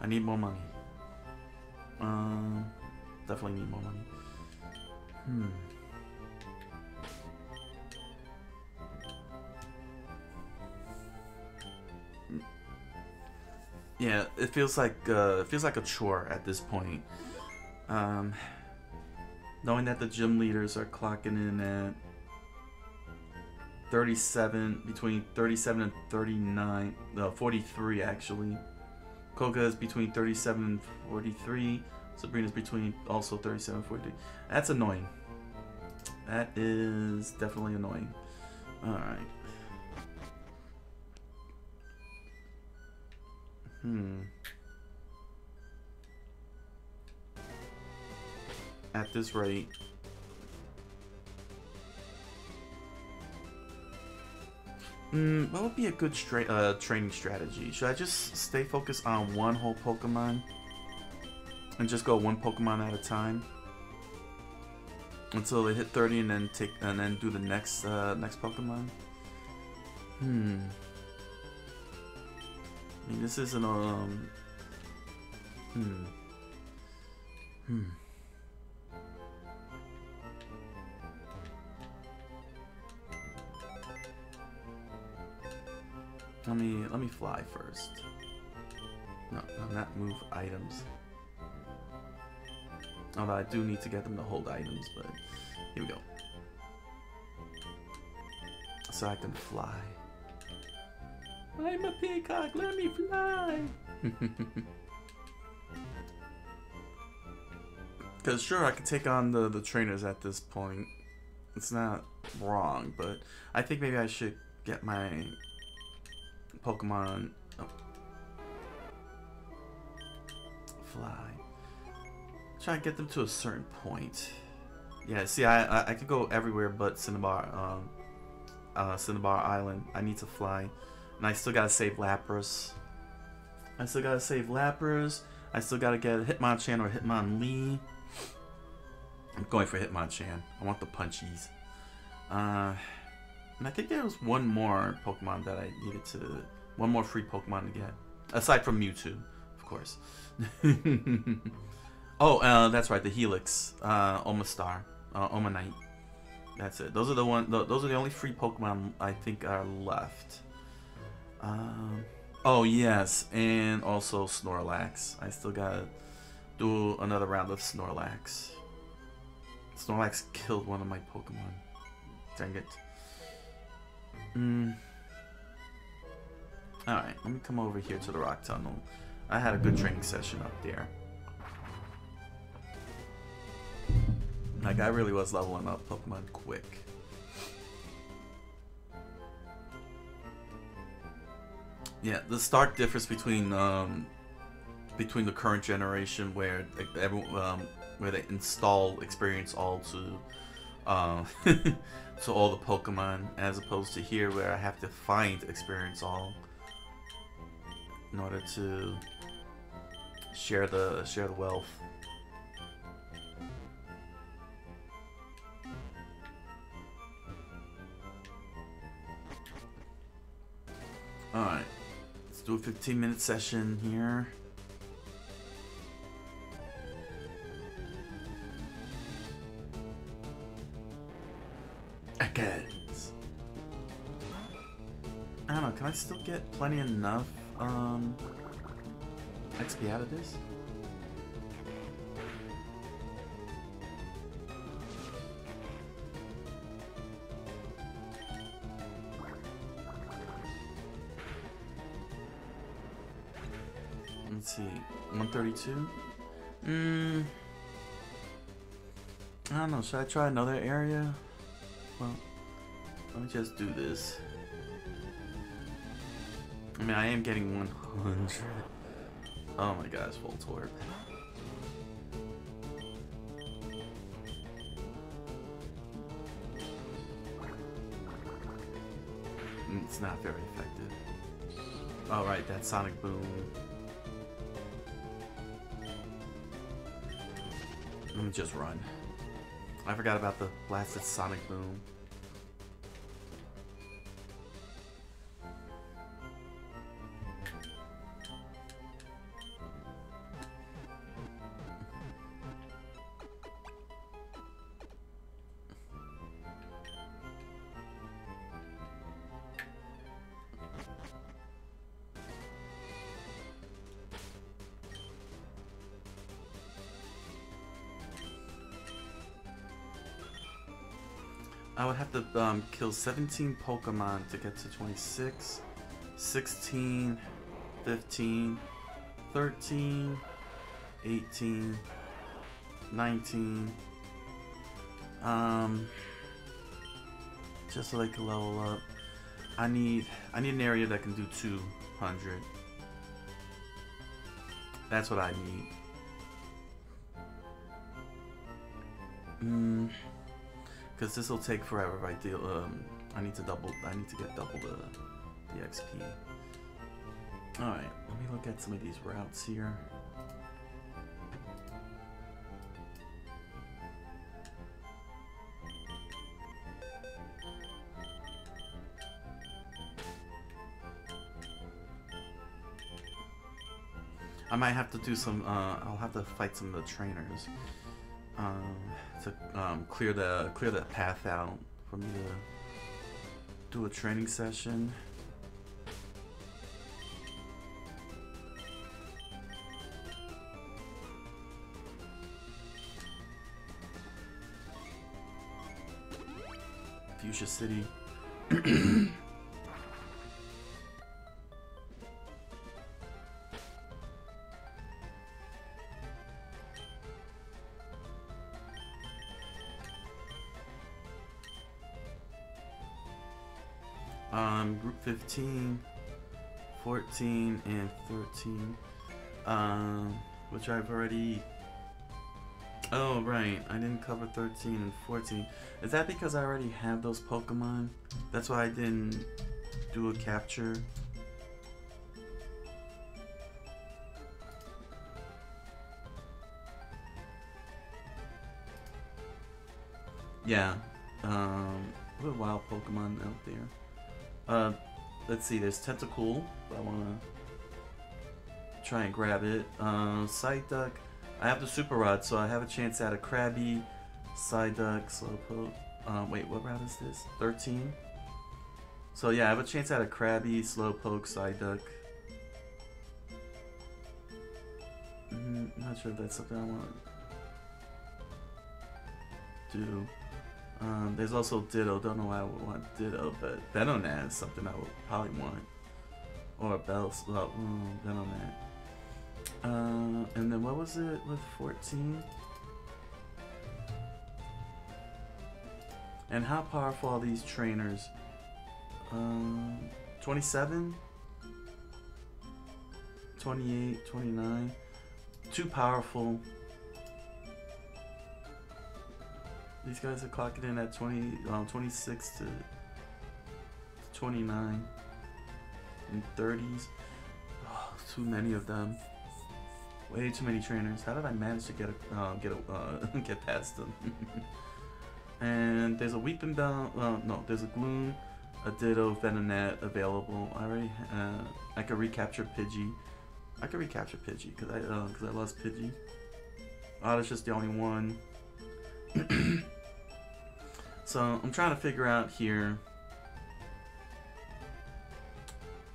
I need more money. Definitely need more money. Yeah, it feels like a chore at this point. Knowing that the gym leaders are clocking in at 37, between 37 and 39, no, 43 actually. Koga is between 37 and 43. Sabrina's between also 37 and 43. That's annoying. That is definitely annoying. Alright. At this rate. What would be a good training strategy? Should I just stay focused on one whole Pokemon? And just go one Pokemon at a time until they hit 30, and then take and then do the next next Pokemon. I mean, this isn't Let me fly first. No, not move items. Although I do need to get them to hold items, but here we go. So I can fly. I'm a peacock, let me fly! Because sure, I could take on the trainers at this point. It's not wrong, but I think maybe I should get my Pokemon... Oh. Fly. Try to get them to a certain point. Yeah, see, I could go everywhere but Cinnabar Island. I need to fly, and I still gotta save Lapras. I still gotta get Hitmonchan or Hitmonlee. I'm going for Hitmonchan. I want the punchies. And I think there was one more Pokemon that I needed to, one more free Pokemon to get, aside from Mewtwo, of course. Oh, that's right, the Helix, Omastar, Omanite. That's it. Those are the one. Those are the only free Pokemon I think are left. Oh yes, and also Snorlax. I still gotta do another round of Snorlax. Snorlax killed one of my Pokemon. Dang it. All right, let me come over here to the Rock Tunnel. I had a good training session up there. Like, I really was leveling up Pokemon quick. Yeah, the stark difference between between the current generation, where everyone where they install experience all to to all the Pokemon, as opposed to here where I have to find experience all in order to share the wealth. All right, let's do a 15-minute session here. I don't know, can I still get plenty enough XP out of this? Let's see, 132? I don't know, should I try another area? Well, let me just do this. I mean, I am getting 100. Oh my gosh, full torp. It's not very effective. All right, that Sonic Boom. Let me just run. I forgot about the blasted Sonic Boom. I would have to kill 17 Pokemon to get to 26, 16, 15, 13, 18, 19, just so they can level up. I need an area that can do 200. That's what I need. Because this will take forever if I deal. I need to get double the XP. All right, let me look at some of these routes here. I might have to do some. I'll have to fight some of the trainers. To clear the path out for me to do a training session. Fuchsia City. Group 15, 14, and 13, which I've already, oh right, I didn't cover 13 and 14. Is that because I already have those Pokemon? That's why I didn't do a capture. Yeah, what a wild Pokemon out there. Let's see, there's Tentacool, I want to try and grab it. Psyduck, I have the Super Rod, so I have a chance at a Crabby, Psyduck, Slowpoke. Wait, what route is this? 13? So yeah, I have a chance at a Crabby, Slowpoke, Psyduck. I'm not sure if that's something I want to do. There's also Ditto. Don't know why I would want Ditto, but Venonat is something I would probably want. Or Bells. Well, Venonat. And then what was it with 14? And how powerful are these trainers? 27? 28, 29. Too powerful. These guys are clocking in at 26 to 29 and 30s. Oh, too many of them. Way too many trainers. How did I manage to get past them? And there's a Weeping Bell. No, there's a Gloom, a Ditto, Venonat available. I already. I could recapture Pidgey. I could recapture Pidgey because I lost Pidgey. Oh, that's just the only one. So I'm trying to figure out here.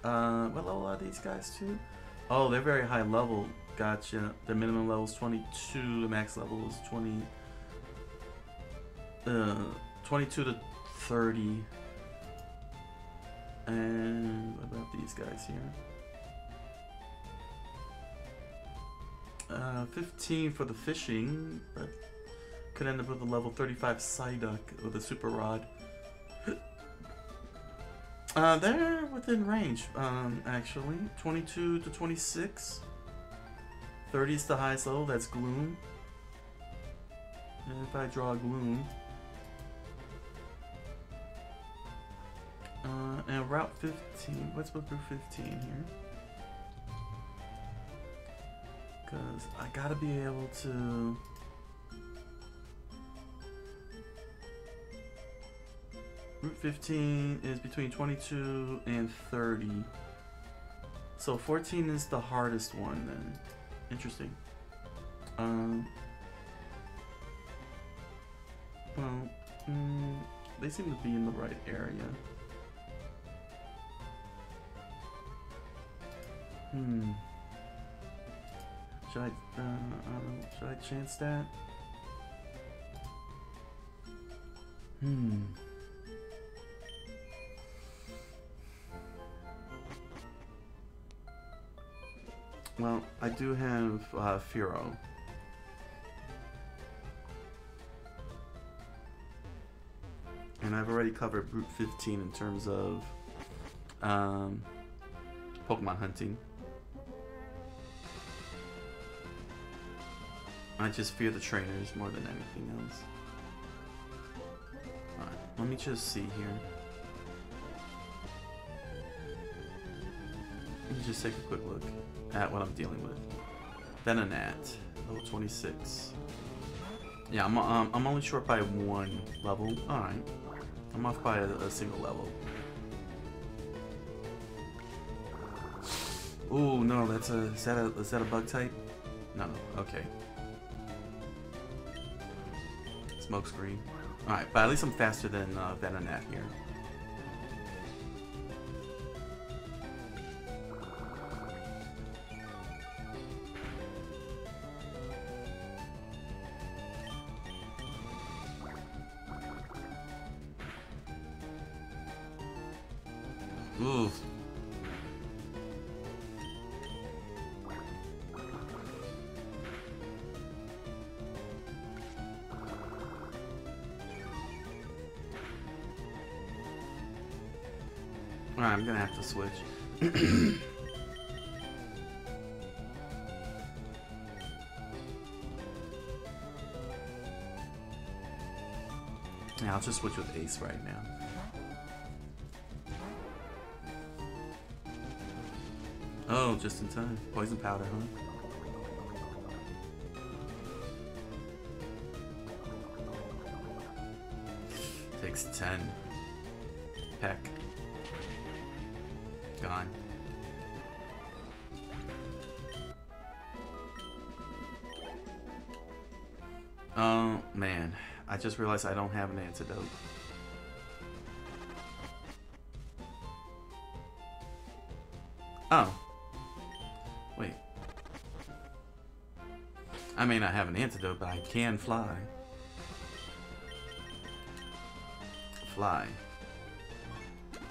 What level are these guys too? Oh, they're very high level. Gotcha. Their minimum level is 22. The max level is 20. 22 to 30. And what about these guys here? 15 for the fishing, but could end up with a level 35 Psyduck with a super rod. They're within range, actually. 22 to 26. 30 is the highest level, that's Gloom. And if I draw Gloom. And Route 15. What's with Route 15 here? Because I gotta be able to. Route 15 is between 22 and 30. So 14 is the hardest one then. Interesting. Well, they seem to be in the right area. Should I chance that? Well, I do have Firo. And I've already covered Route 15 in terms of Pokemon hunting. I just fear the trainers more than anything else. Alright, let me just see here. Let me just take a quick look at what I'm dealing with. Venonat, level 26. Yeah, I'm only short by one level. All right, I'm off by a single level. Ooh, no, that's a is that a bug type? No, okay. Smokescreen. All right, but at least I'm faster than Venonat here. Ooh. Alright, I'm gonna have to switch. Yeah, I'll just switch with Ace right now. Oh, just in time. Poison powder, huh? Takes 10. Peck. Gone. Oh, man. I just realized I don't have an antidote. Oh. I may not have an antidote, but I can fly. Fly.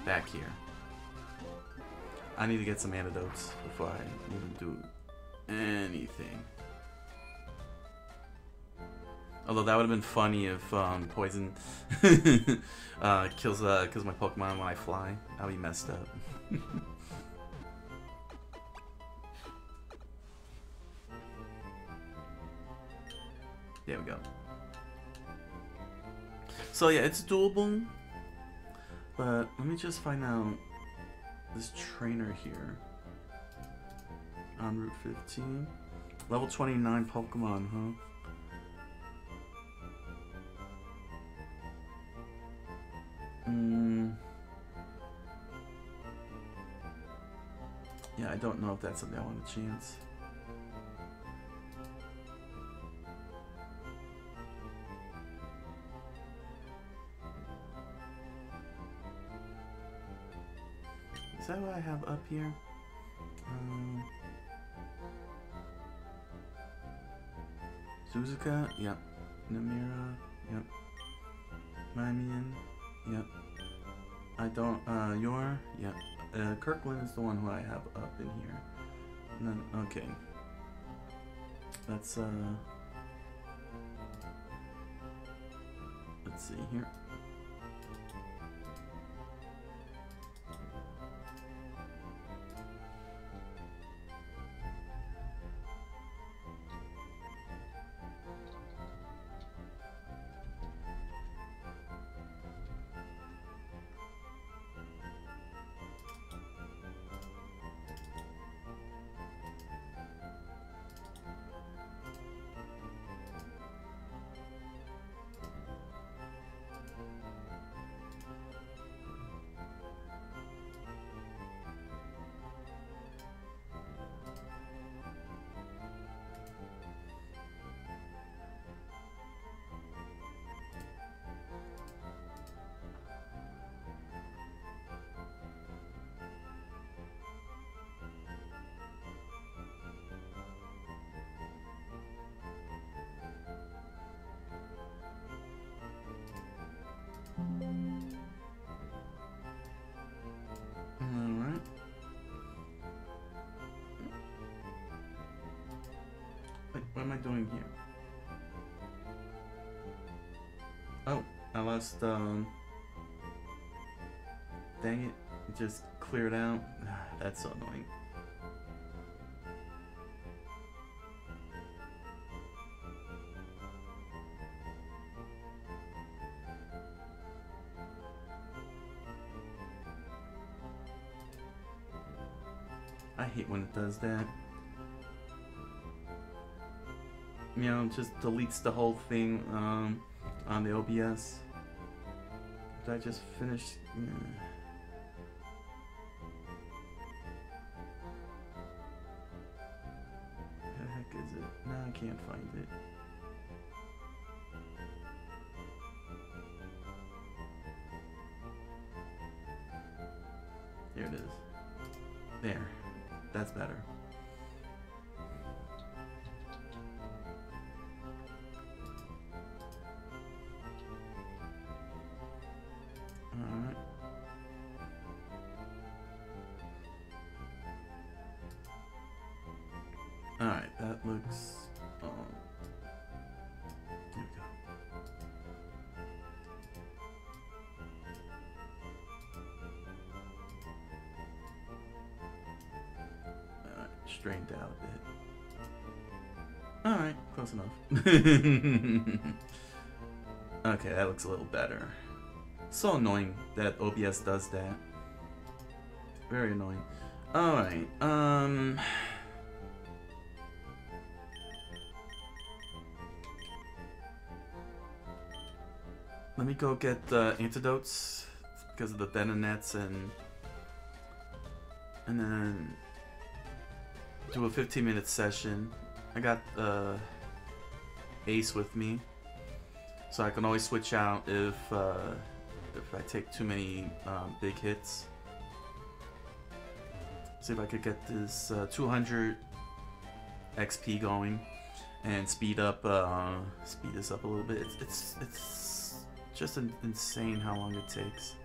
Back here. I need to get some antidotes before I even do anything. Although that would have been funny if poison kills my Pokemon when I fly. I'll be messed up. There we go. So yeah, it's doable. But let me just find out this trainer here. On Route 15. Level 29 Pokemon, huh? Yeah, I don't know if that's something I want to chance. Is that what I have up here? Suzuka, yep. Namira, yep. Mimian, yep. I don't, Yor, yep. Kirkland is the one who I have up in here. And then, okay. That's, let's see here. What am I doing here? Oh, I lost, dang it, it just cleared out. That's so annoying. I hate when it does that. You know, just deletes the whole thing on the OBS. Did I just finish? Yeah. The heck is it? No, I can't find it. Here it is. There. That's better. Strained out a bit. Alright, close enough. Okay, that looks a little better. So annoying that OBS does that. Very annoying. Alright, let me go get the antidotes because of the Venonats and then do a 15-minute session. I got Ace with me, so I can always switch out if I take too many big hits. See if I could get this 200 XP going and speed this up a little bit. It's just insane how long it takes.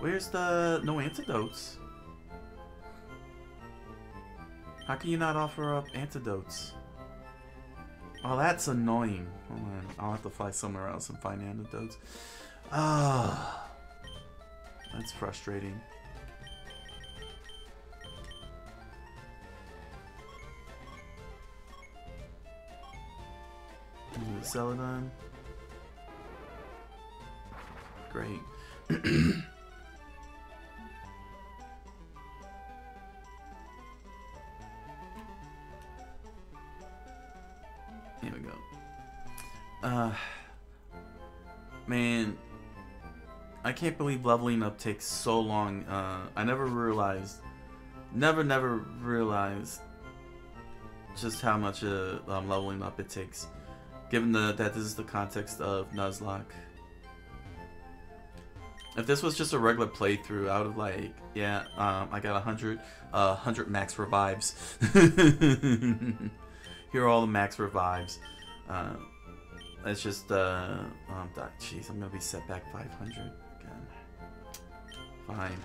Where's the no antidotes? How can you not offer up antidotes? Oh, that's annoying. Hold on. I'll have to fly somewhere else and find antidotes. Ah, that's frustrating. Celadon. Great. Here we go. Man, I can't believe leveling up takes so long. I never realized just how much leveling up it takes, given that this is the context of Nuzlocke. If this was just a regular playthrough, I would have like, yeah, I got 100 max revives. Here are all the max revives. It's just, jeez, I'm gonna be set back 500 again. Fine.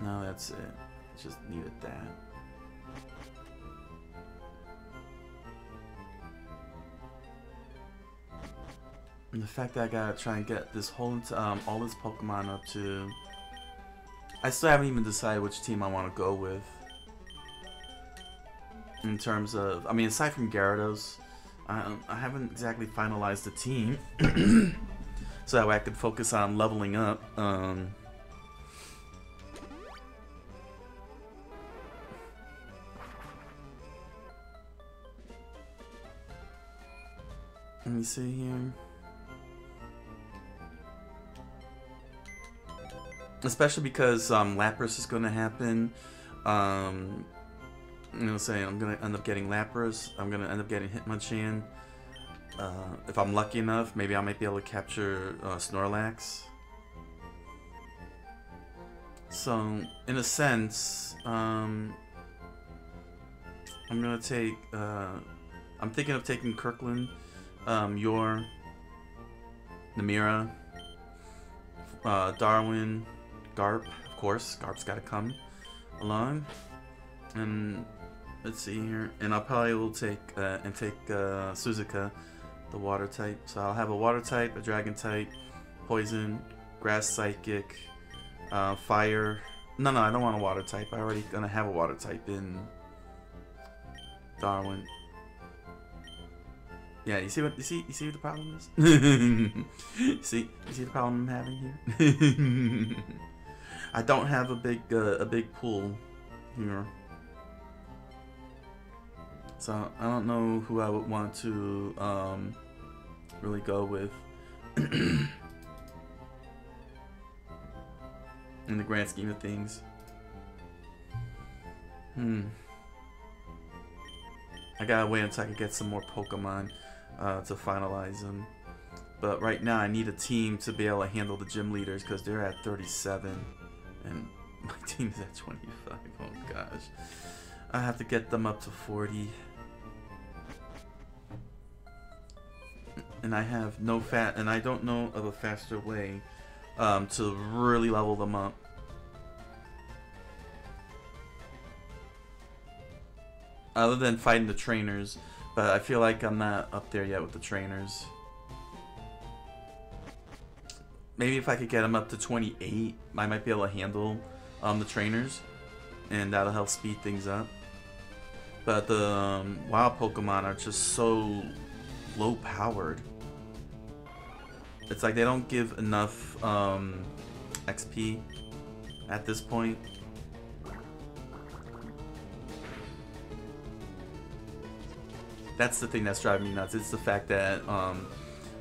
No, that's it. Just needed that. And the fact that I gotta try and get this whole all this Pokemon up to, I still haven't even decided which team I want to go with. In terms of, I mean, aside from Gyarados, I haven't exactly finalized the team, so that way I could focus on leveling up. Let me see here. Especially because Lapras is going to happen. You know, say I'm going to end up getting Lapras. I'm going to end up getting Hitmonchan. If I'm lucky enough, maybe I might be able to capture Snorlax. So, in a sense, I'm going to take... I'm thinking of taking Kirkland, Yor, Namira, Darwin, Garp, of course. Garp's gotta come along. And let's see here. And I'll probably will take Suzuka, the water type. So I'll have a water type, a dragon type, poison, grass psychic, fire. No, I don't want a water type. I already gonna have a water type in Darwin. Yeah, you see what the problem is? you see the problem I'm having here? I don't have a big pool here. So I don't know who I would want to really go with. In the grand scheme of things. I gotta wait until I can get some more Pokemon. To finalize them, but right now I need a team to be able to handle the gym leaders because they're at 37 and my team is at 25. Oh gosh, I have to get them up to 40, and I have no fat, and I don't know of a faster way to really level them up. Other than fighting the trainers. But I feel like I'm not up there yet with the trainers. Maybe if I could get them up to 28, I might be able to handle the trainers. And that'll help speed things up. But the wild Pokemon are just so low powered. It's like they don't give enough XP at this point. That's the thing that's driving me nuts. It's the fact that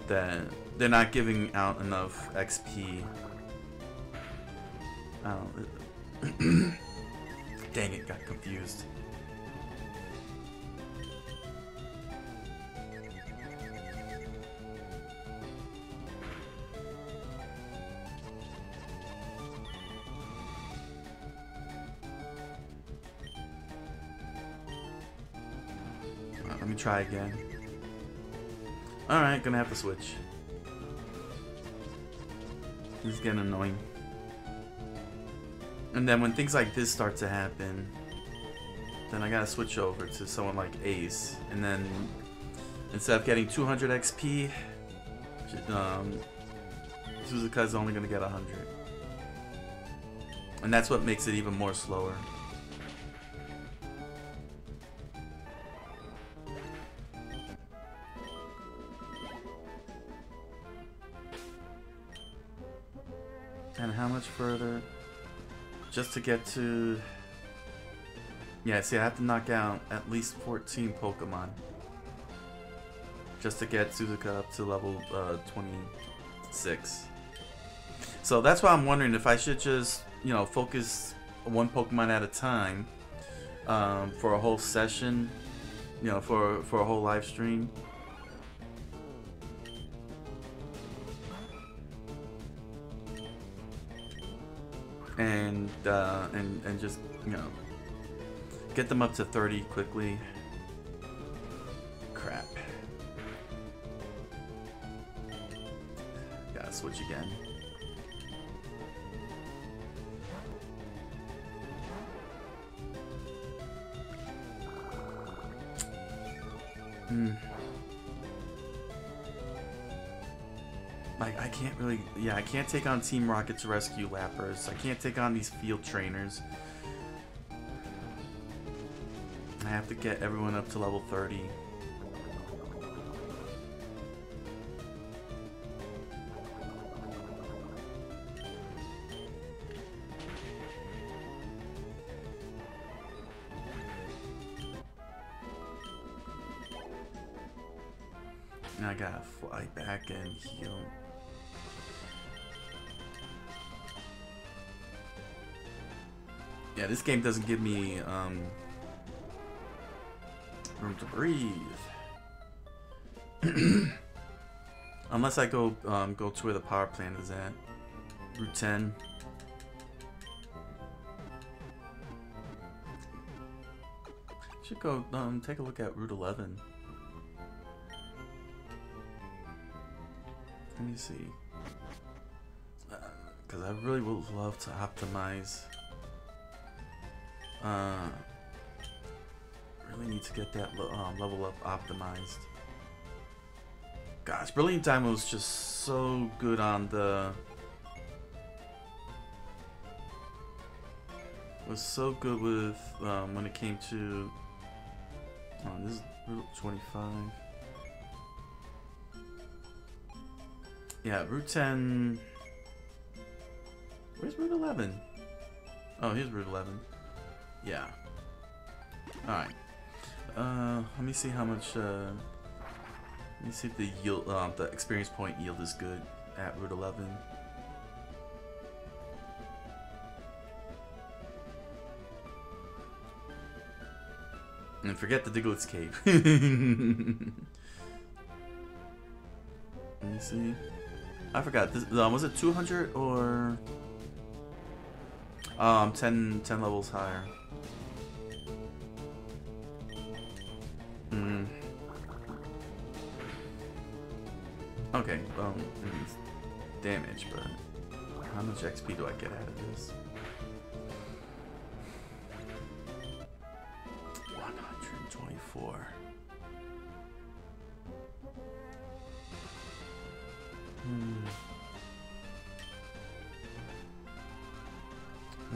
that they're not giving out enough XP. Oh, dang it! Got confused. Try again. Alright, gonna have to switch. It's getting annoying. And then when things like this start to happen, then I gotta switch over to someone like Ace. And then instead of getting 200 XP, Suzuka's only gonna get 100. And that's what makes it even more slower. And how much further? Just to get to... Yeah, see, I have to knock out at least 14 Pokemon. Just to get Suzuka up to level 26. So that's why I'm wondering if I should just, you know, focus one Pokemon at a time for a whole session, you know, for a whole live stream. And just, you know, get them up to 30 quickly. Crap. Gotta switch again. Like, I can't really... Yeah, I can't take on Team Rocket to rescue Lapras. I can't take on these field trainers. I have to get everyone up to level 30. And I gotta fly back and heal. Yeah, this game doesn't give me room to breathe. Unless I go go to where the power plant is at. Route 10. Should go take a look at Route 11. Let me see. Because I really would love to optimize. Really need to get that level up optimized. Gosh, Brilliant Diamond was just so good on the... Was so good with when it came to... Oh, this is Route 25. Yeah, Route 10. Where's Route 11? Oh, here's Route 11. Yeah. Alright. Let me see how much, let me see if the yield, the experience point yield is good at Route 11. And forget the Diglett's Cave. Let me see. I forgot. This, was it 200 or... 10 levels higher. Okay, it's damage, but how much XP do I get out of this? 124. Hmm.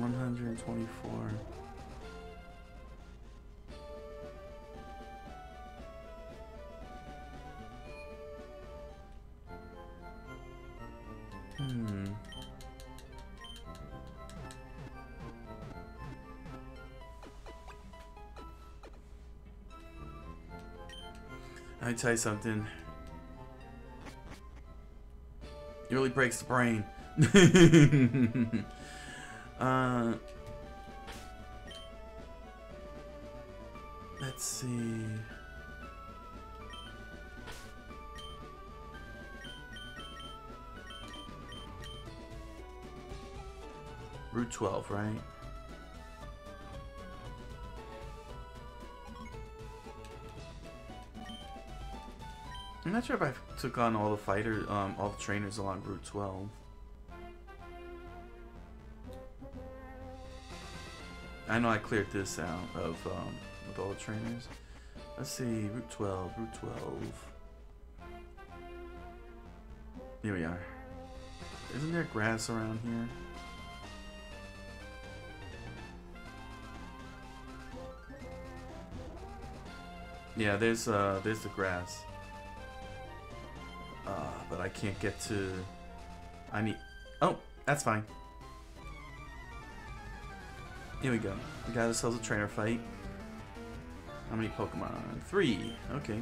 124. Let me tell you something. It really breaks the brain. Let's see. Route 12, right? I'm not sure if I took on all the fighters, all the trainers along Route 12. I know I cleared this out of with all the trainers. Let's see, Route 12, Route 12. Here we are. Isn't there grass around here? Yeah, there's the grass. But I can't get to... I need... Oh! That's fine. Here we go. We got ourselves a trainer fight. How many Pokemon? 3. Okay.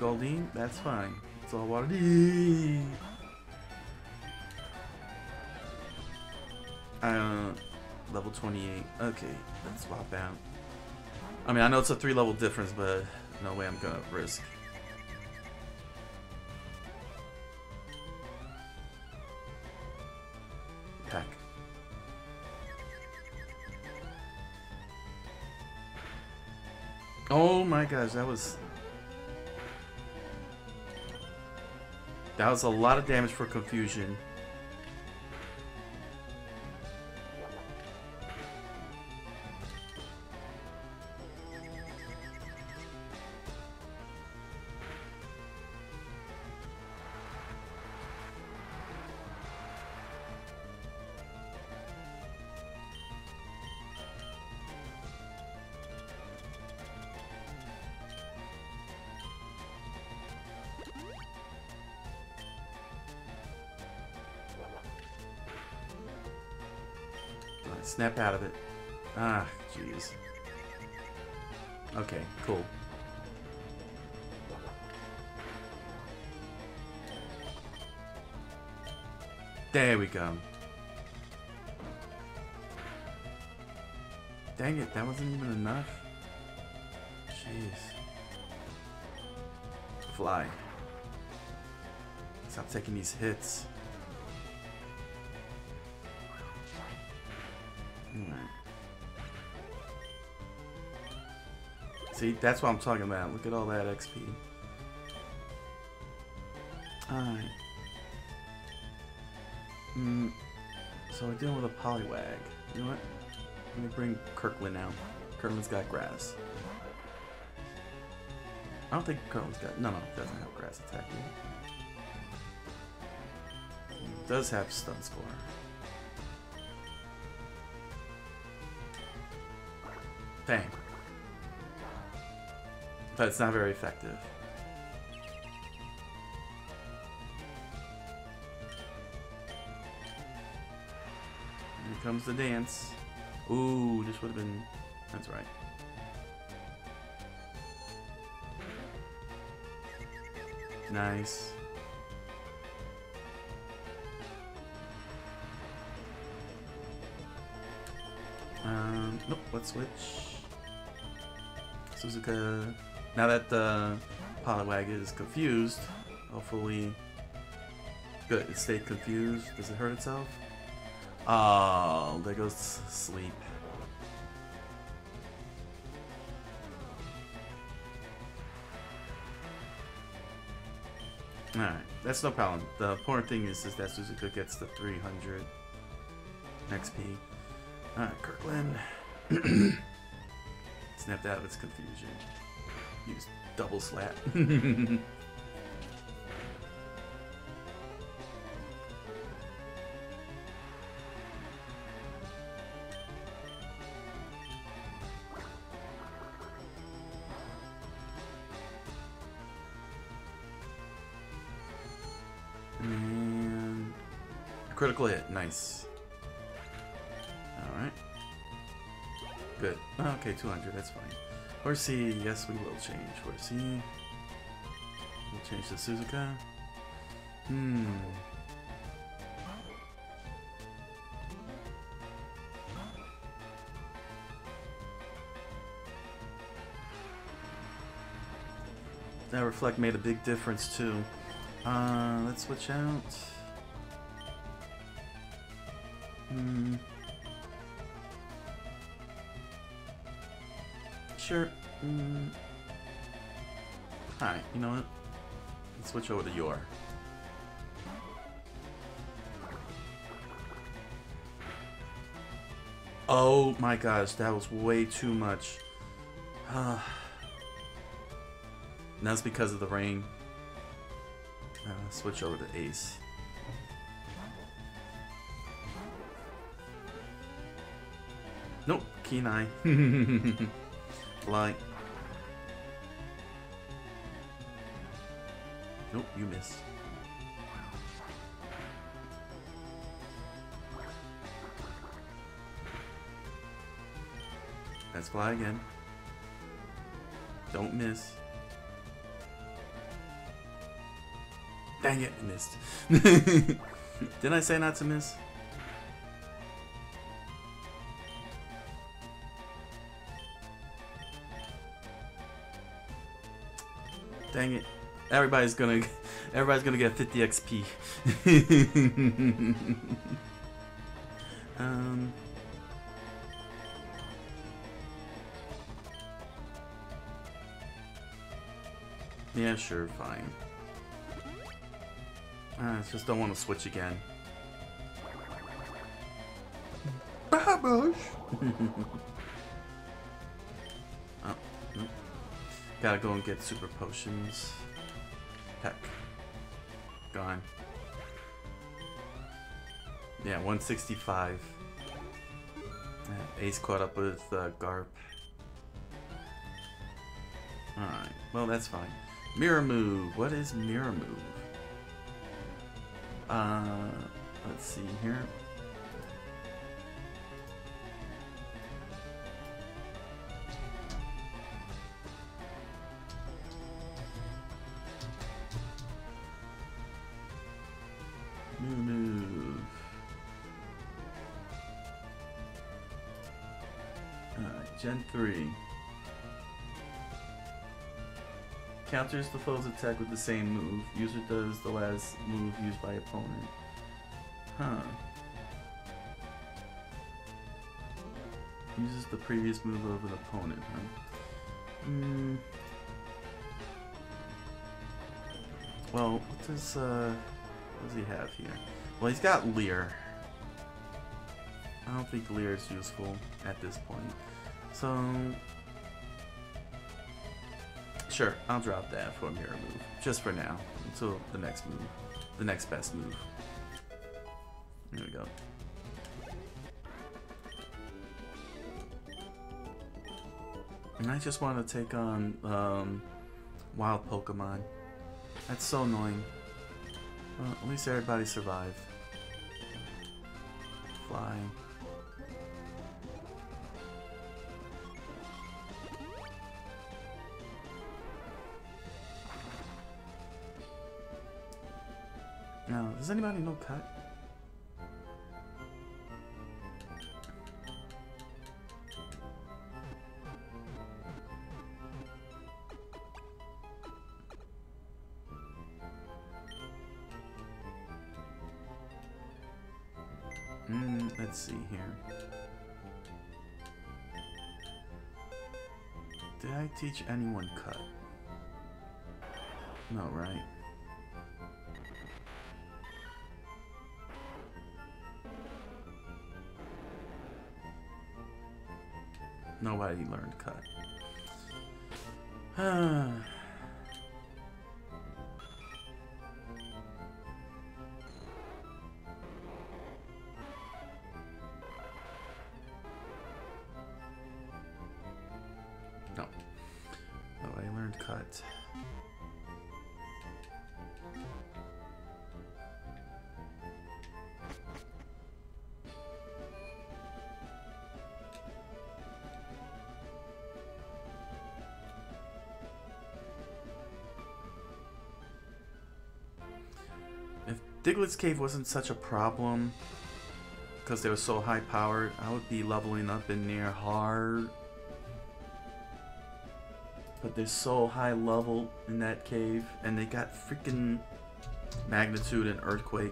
Goldeen, that's fine. It's all water deep. Level 28. Okay, let's swap out. I mean, I know it's a 3-level difference, but no way I'm gonna risk. Pack. Oh my gosh, that was a lot of damage for confusion. Snap out of it. Ah, jeez. Okay, cool. There we go. Dang it, that wasn't even enough. Jeez. Fly. Stop taking these hits. See, that's what I'm talking about. Look at all that XP. Alright. So we're dealing with a Poliwag. You know what? Let me bring Kirkland now. Kirkland's got grass. I don't think Kirkland's got... No, it doesn't have grass attack yet. It does have stun score. Dang. But it's not very effective. Here comes the dance. Ooh, this would have been... That's right. Nice. Nope, let's switch. Suzuka... Now that the Poliwag is confused, hopefully... Good, it stayed confused. Does it hurt itself? Oh, there goes sleep. Alright, that's no problem. The important thing is that Suzuka gets the 300 XP. Alright, Kirkland. Snapped out of its confusion. Use double slap. And a critical hit, nice. Alright. Good. Okay, 200, that's fine. Horsea, yes, we will change Horsea. We'll change to Suzuka. That reflect made a big difference too. Let's switch out. Sure. Alright, you know what? Let's switch over to Yor. Oh my gosh, that was way too much. And that's because of the rain. Switch over to Ace. Nope, Keen Eye. Like, nope, you missed. Let's fly again. Don't miss. Dang it, I missed. Didn't I say not to miss? Dang it. Everybody's gonna get 50 XP. Yeah, sure, fine. I just don't want to switch again. Babush! Oh, nope. Gotta go and get super potions. Heck. Gone. Yeah, 165. Ace caught up with Garp. Alright, well, that's fine. Mirror move. What is mirror move? Let's see here. Move. Gen 3. Counters the foe's attack with the same move. User does the last move used by opponent. Huh. Uses the previous move of an opponent, huh? Hmm. Well, what does he have here? Well, he's got Leer. I don't think Leer is useful at this point. So... sure, I'll drop that for a mirror move. Just for now. Until the next move. The next best move. There we go. And I just want to take on wild Pokemon. That's so annoying. Well, at least everybody survived. Fly. Now, does anybody know Cut? Let's see here. Did I teach anyone Cut? No, right? Nobody learned Cut. No. Nobody learned Cut. Diglett's Cave wasn't such a problem because they were so high powered. I would be leveling up in there hard. But they're so high level in that cave, and they got freaking magnitude and earthquake.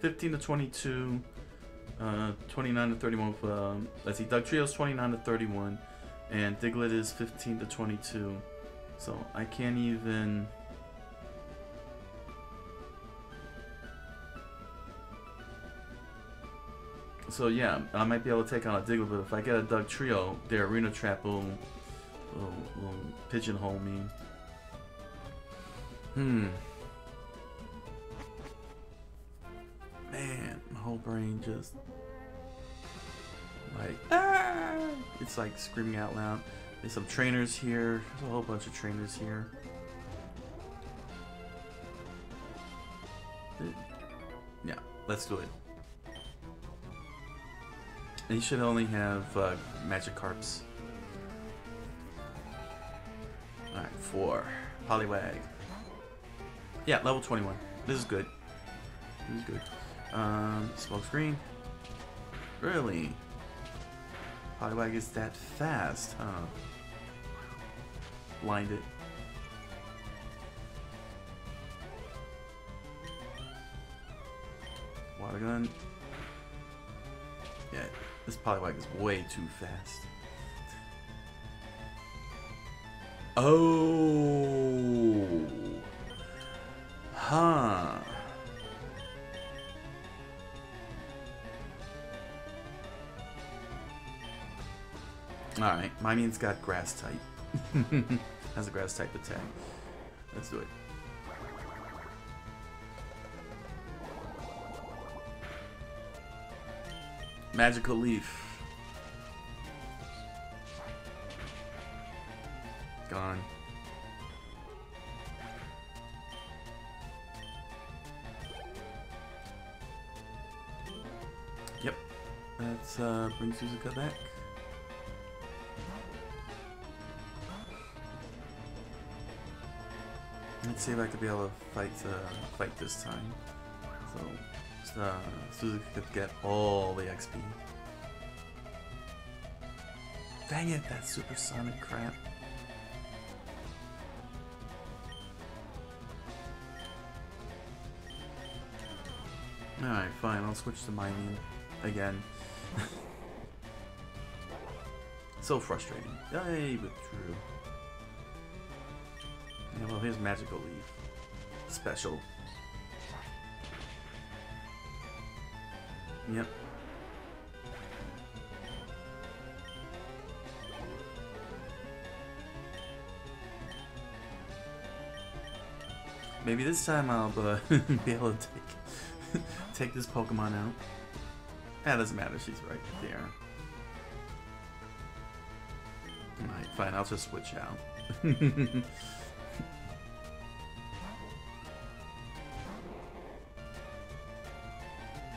Fifteen to 22, 29 to 31. Let's see, Dugtrio's 29 to 31, and Diglett is 15 to 22. So I can't even. So yeah, I might be able to take on a Diglett, but if I get a Dugtrio, their arena trap will pigeonhole me. whole brain just like, ah! It's like screaming out loud. There's some trainers here. There's a whole bunch of trainers here. Yeah, let's do it. And you should only have Magikarps. Alright, 4. Poliwag. Yeah, level 21. This is good. This is good. Smoke screen. Really? Poliwag is that fast, huh? Blind it. Water gun. Yeah, this Poliwag is way too fast. Oh. Huh. Alright, Mimeon's got grass type. Has a grass type attack. Let's do it. Magical leaf. Gone. Yep. That brings Suzuka back. Let's see if I could be able to fight this time. So Suzuka could get all the XP. Dang it, that supersonic crap. Alright, fine, I'll switch to mining again. So frustrating. I withdrew. Yeah, well, here's Magical Leaf. Special. Yep. Maybe this time I'll be able to take this Pokemon out. That doesn't matter, she's right there. Alright, fine, I'll just switch out.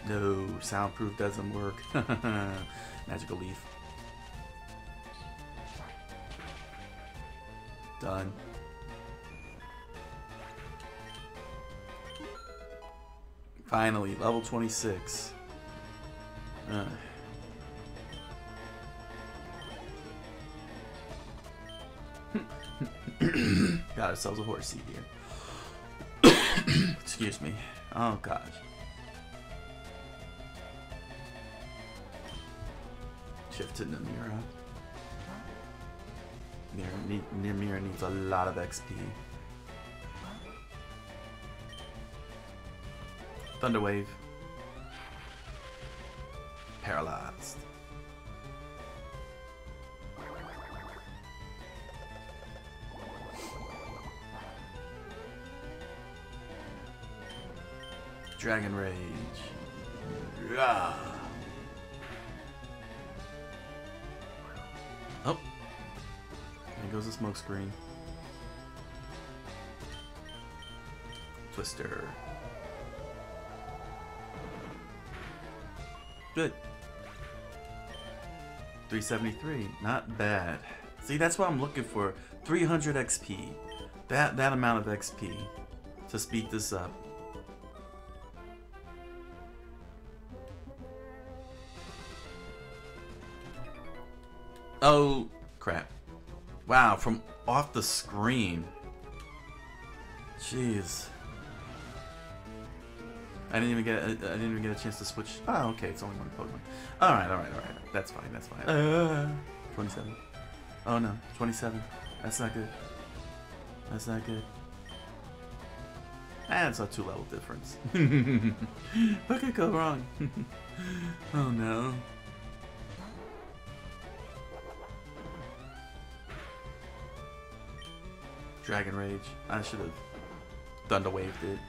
No, soundproof doesn't work. Magical leaf. Done. Finally, level 26. Got ourselves a horsey here. Excuse me. Oh gosh. Shifted Namira. Namira needs a lot of XP. Thunderwave. Paralyzed. Dragon Rage. Rah! Goes the smoke screen. Twister. Good. 373. Not bad. See, that's what I'm looking for. 300 XP. That amount of XP to speed this up. Oh, crap. Wow, from off the screen. Jeez. I didn't even get a chance to switch. Oh, okay, it's only one Pokemon. All right. That's fine. That's fine. 27. Oh no, 27. That's not good. That's not good. And it's a 2-level difference. What could go wrong? Oh no. Dragon Rage. I should have Thunder Waved it.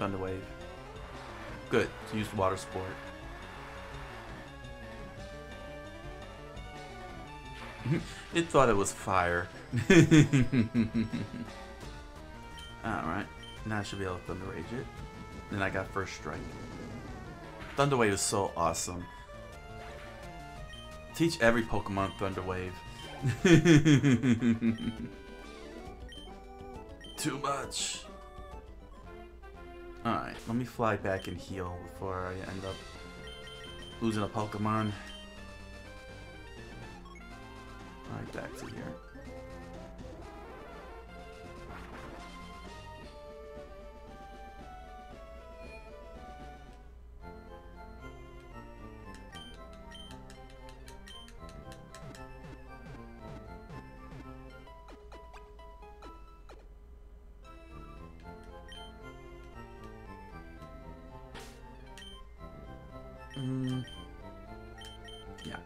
Thunder Wave. Good. Use Water Sport. It thought it was fire. Alright. Now I should be able to Thunder Rage it. Then I got First Strike. Thunder Wave is so awesome. Teach every Pokemon Thunder Wave. Too much. Alright, let me fly back and heal before I end up losing a Pokemon. Alright, back to here. Yeah.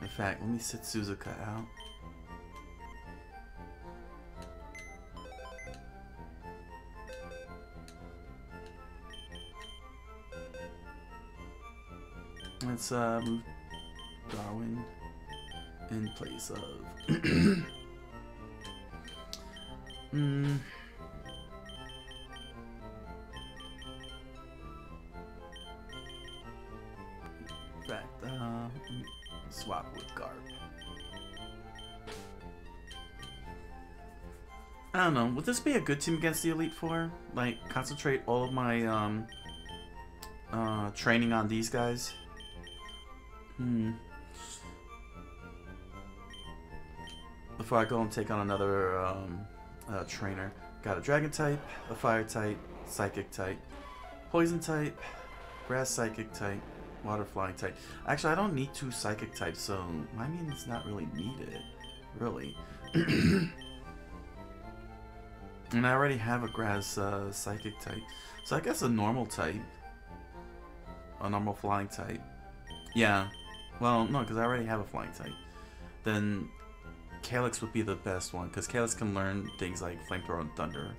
In fact, let me sit Suzuka out. Let's move Darwin in place of. Swap with Garp. I don't know. Would this be a good team against the Elite Four? Like, concentrate all of my training on these guys? Before I go and take on another trainer. Got a Dragon type, a Fire type, Psychic type, Poison type, Grass Psychic type, Water Flying type. Actually, I don't need two Psychic types, so I mean it's not really needed, really. And I already have a Grass Psychic type, so I guess a normal type, a normal Flying type. Yeah, well, no, because I already have a Flying type. Then Calyx would be the best one, because Calyx can learn things like Flamethrower and Thunder.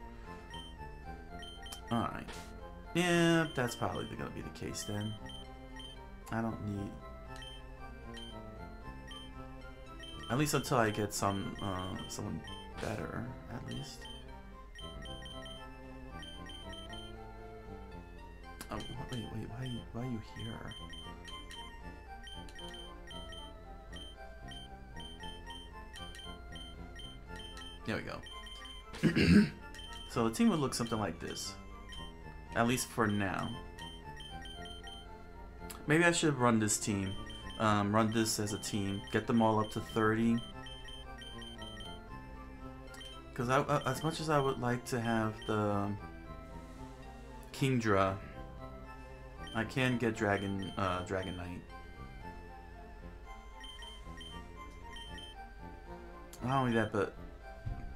All right, yeah, that's probably gonna be the case then. I don't need... At least until I get some, someone better, at least. Oh, wait, why are you here? There we go. So the team would look something like this. At least for now. Maybe I should run this team. Run this as a team. Get them all up to 30. Because as much as I would like to have the Kingdra, I can get Dragonite. Not only that, but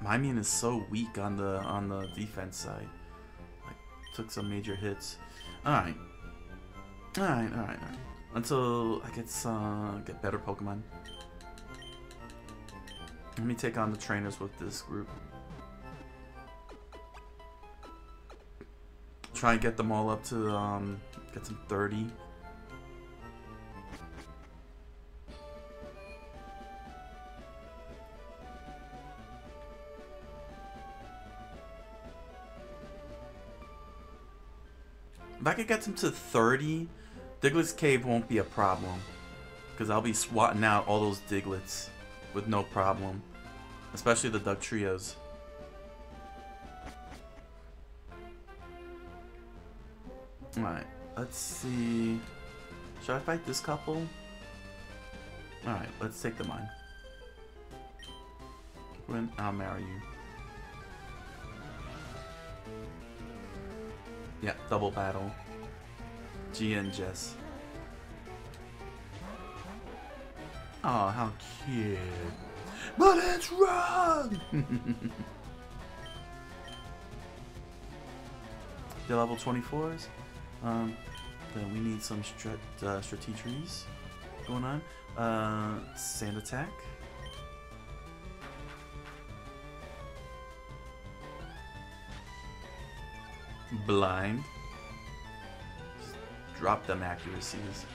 Mimine is so weak on the defense side. Like, took some major hits. All right. Alright. Until I get better Pokemon. Let me take on the trainers with this group. Try and get them all up to, get some 30. If I could get them to 30... Diglett's Cave won't be a problem, because I'll be swatting out all those Diglets with no problem, especially the Dugtrios. Alright, let's see... Should I fight this couple? Alright, let's take them on. When I'll marry you. Yeah, double battle. G and Jess. Oh, how cute. But it's wrong! They're level 24s. Then we need some strategies going on. Sand attack. Blind. Drop them accuracies.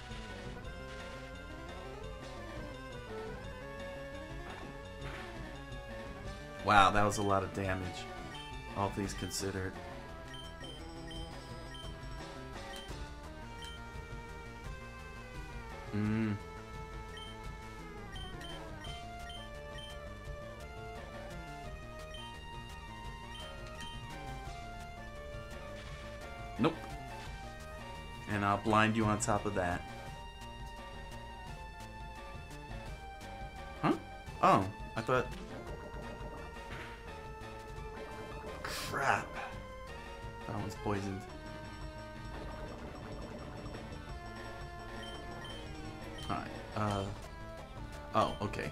Wow, that was a lot of damage, all things considered. Nope. And I'll blind you on top of that. Huh? Oh, I thought... Crap. That one's poisoned. Alright, oh, okay.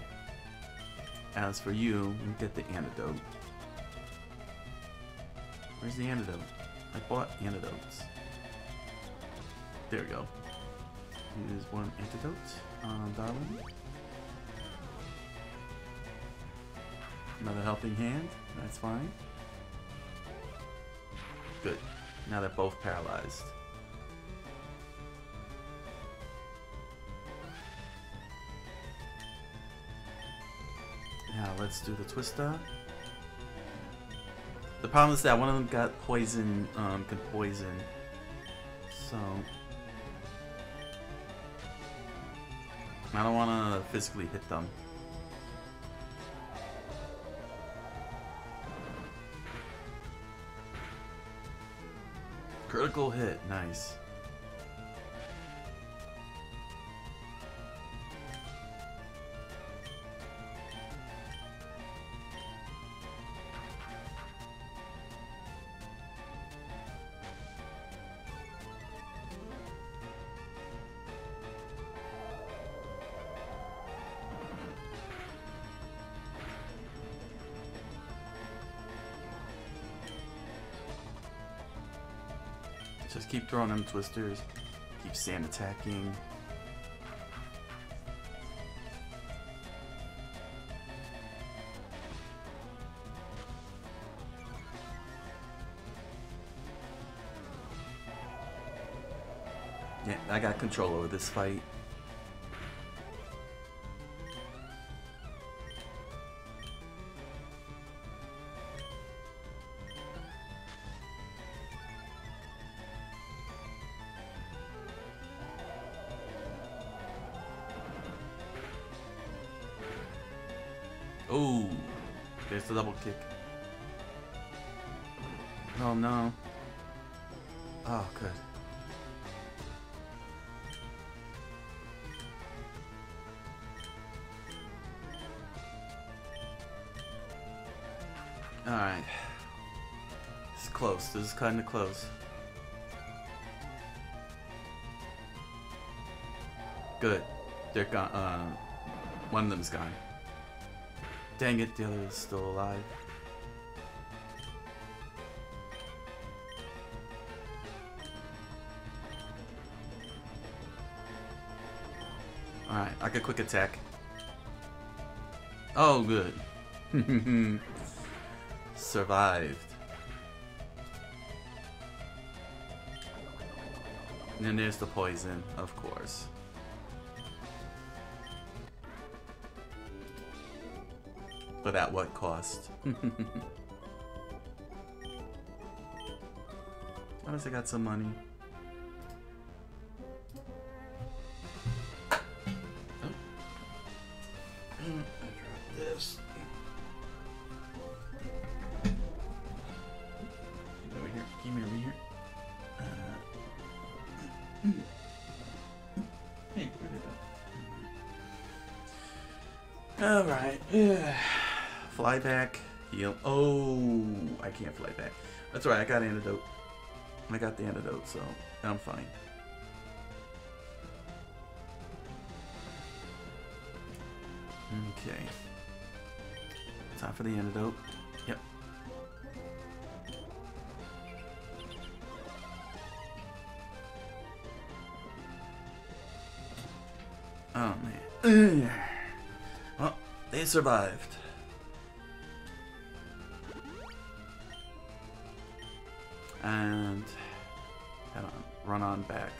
As for you, let me get the antidote. Where's the antidote? I bought antidotes. There we go. Here's one antidote, darling. Another helping hand, that's fine. Good. Now they're both paralyzed. Now let's do the Twista. The problem is that one of them got poison, can poison. So I don't want to physically hit them. Critical hit, nice. Just keep throwing them twisters. Keep sand attacking. Yeah, I got control over this fight. Oh, there's the double kick. Oh no. Oh, good. Alright. This is close. This is kind of close. Good. They're gone. One of them's gone. Dang it, the other is still alive. Alright, I got quick attack. Oh, good. Survived. And then there's the poison, of course. But at what cost? At least I got some money. Oh. I dropped this. Get over here. Give me over here. Hey, where did I? All right. Fly back, heal. Oh, I can't fly back. That's right, I got antidote. I got the antidote, so I'm fine. Okay. Time for the antidote. Yep. Oh, man. Well, they survived. And run on back.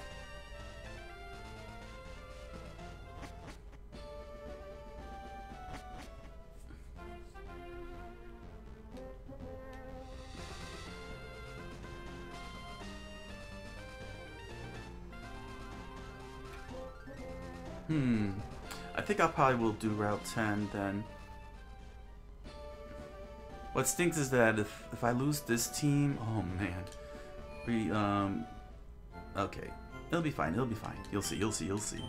I think I probably will do Route 10 then. What stinks is that if I lose this team, oh man. We, okay. It'll be fine, it'll be fine. You'll see, you'll see, you'll see.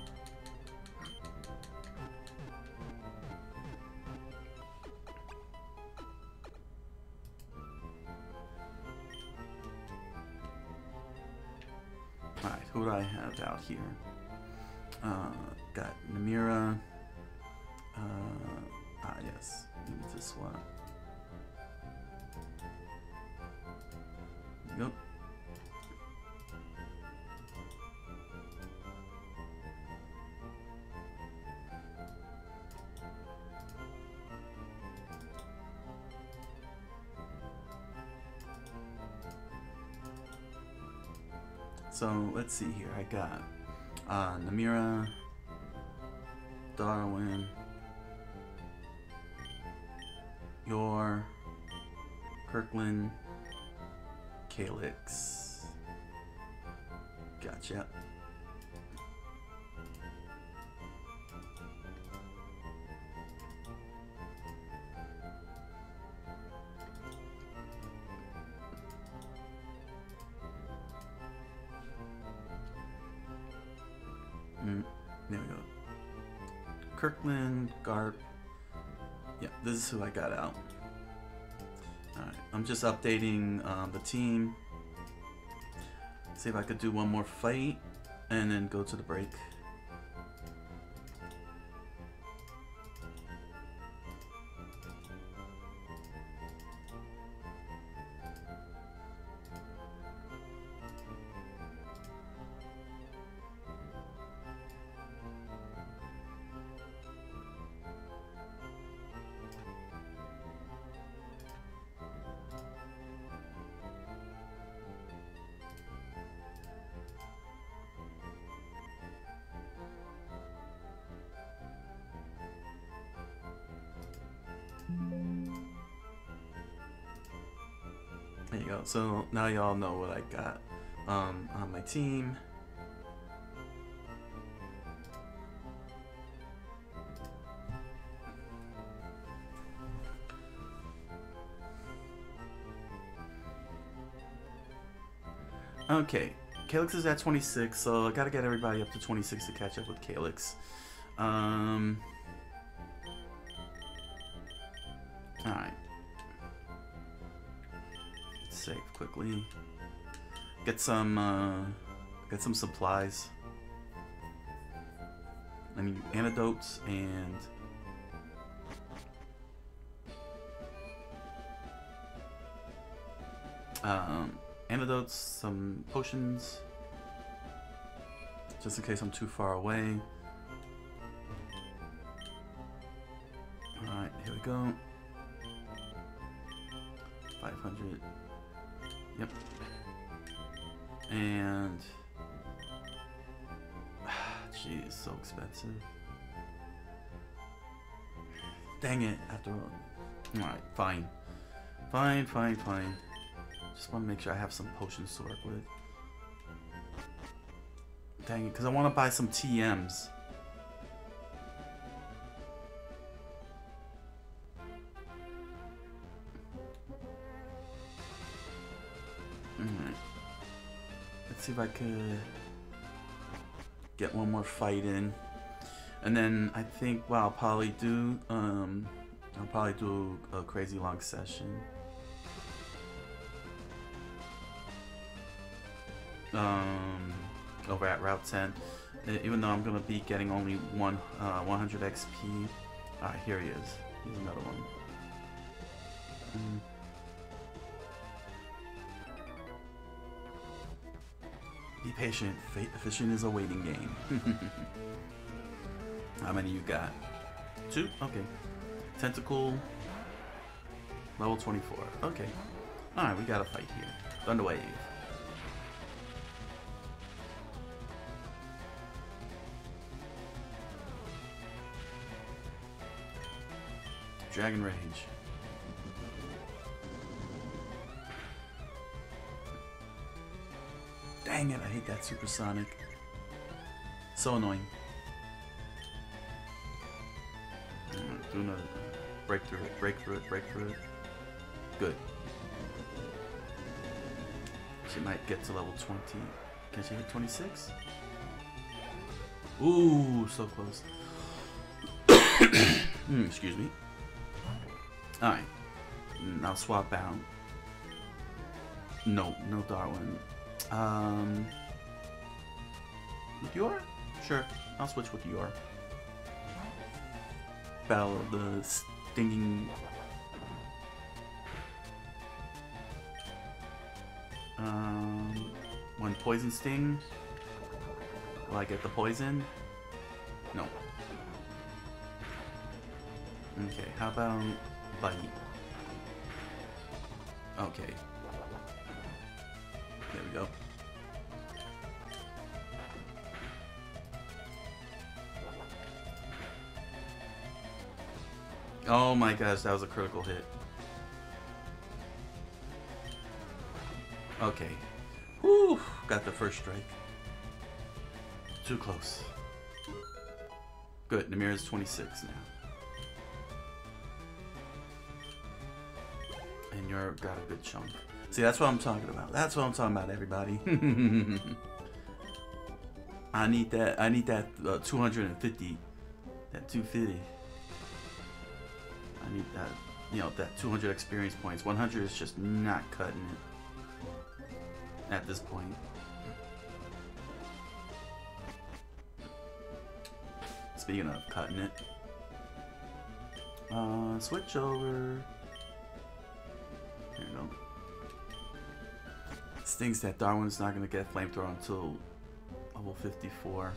Alright, who do I have out here? Got Namira. Yes. Maybe this one. Yep. So let's see here. I got Namira, Darwin, Yor, Kirkland, Calyx. Gotcha. There we go. Kirkland, Garp. Yeah, this is who I got out. Alright, I'm just updating the team. See if I could do one more fight and then go to the break. There you go. So now y'all know what I got on my team. Okay, Calyx is at 26, so I gotta get everybody up to 26 to catch up with Calyx. Alright. Save quickly. Get some supplies. I mean antidotes and antidotes, some potions. Just in case I'm too far away. Alright, here we go. 500. Yep. And jeez, so expensive. Dang it, after all. Alright, fine. Fine, fine, fine. Just want to make sure I have some potions to work with. Dang it, because I want to buy some TMs. See if I could get one more fight in, and then I think well, I'll probably do a crazy long session. Over at Route 10, even though I'm gonna be getting only 100 XP. Ah, here he is. Here's another one. Be patient. Fishing is a waiting game. How many you got? 2? Okay. Tentacle. Level 24. Okay. Alright, we got a fight here. Thunderwave. Dragon Rage. Dang it, I hate that supersonic. So annoying. Luna. Break through it, break through it, break through it. Good. She might get to level 20. Can she hit 26? Ooh, so close. Excuse me. Alright. I'll swap out. No, no Darwin. With Yor? Sure. I'll switch with Yor. Battle of the stinging... One poison sting. Will I get the poison? No. Okay, how about bite? Okay. There we go. Oh my gosh, that was a critical hit. Okay. Whew, got the first strike. Too close. Good, Namira's 26 now. And you're got a good chunk. See, that's what I'm talking about. That's what I'm talking about, everybody. I need that 250. That 250. I need that, you know, that 200 experience points. 100 is just not cutting it at this point. Speaking of cutting it, switch over. There you go. Stinks that Darwin's not gonna get Flamethrower until level 54.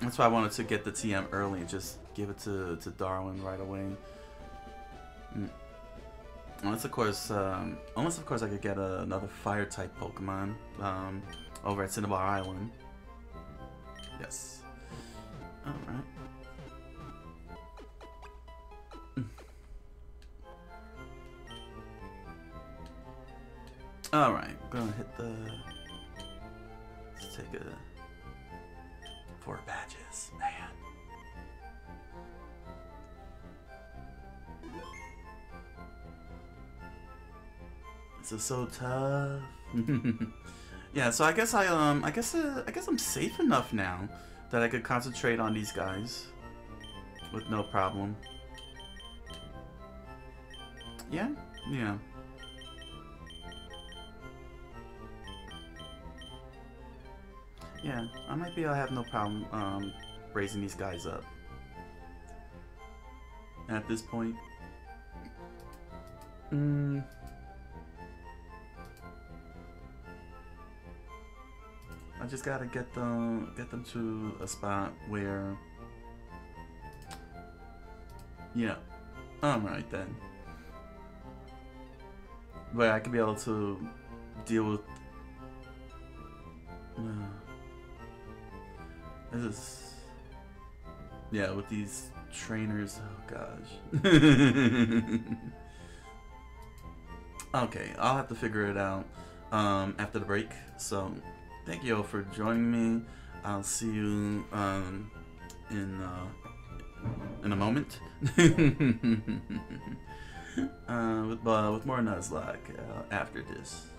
That's why I wanted to get the TM early and just give it to Darwin right away. Unless of course I could get another fire type Pokemon over at Cinnabar Island. Yes. All right. All right. I'm gonna hit the. Let's take a. 4 badges, man. This is so tough. Yeah, so I guess I'm safe enough now that I could concentrate on these guys with no problem. Yeah, yeah. Yeah, I might be able to have no problem raising these guys up. At this point. I just gotta get them to a spot where. Yeah. Alright then. Where I can be able to deal with this is... Yeah, with these trainers... Oh, gosh. Okay, I'll have to figure it out after the break. So, thank you all for joining me. I'll see you in a moment. With more Nuzlocke after this.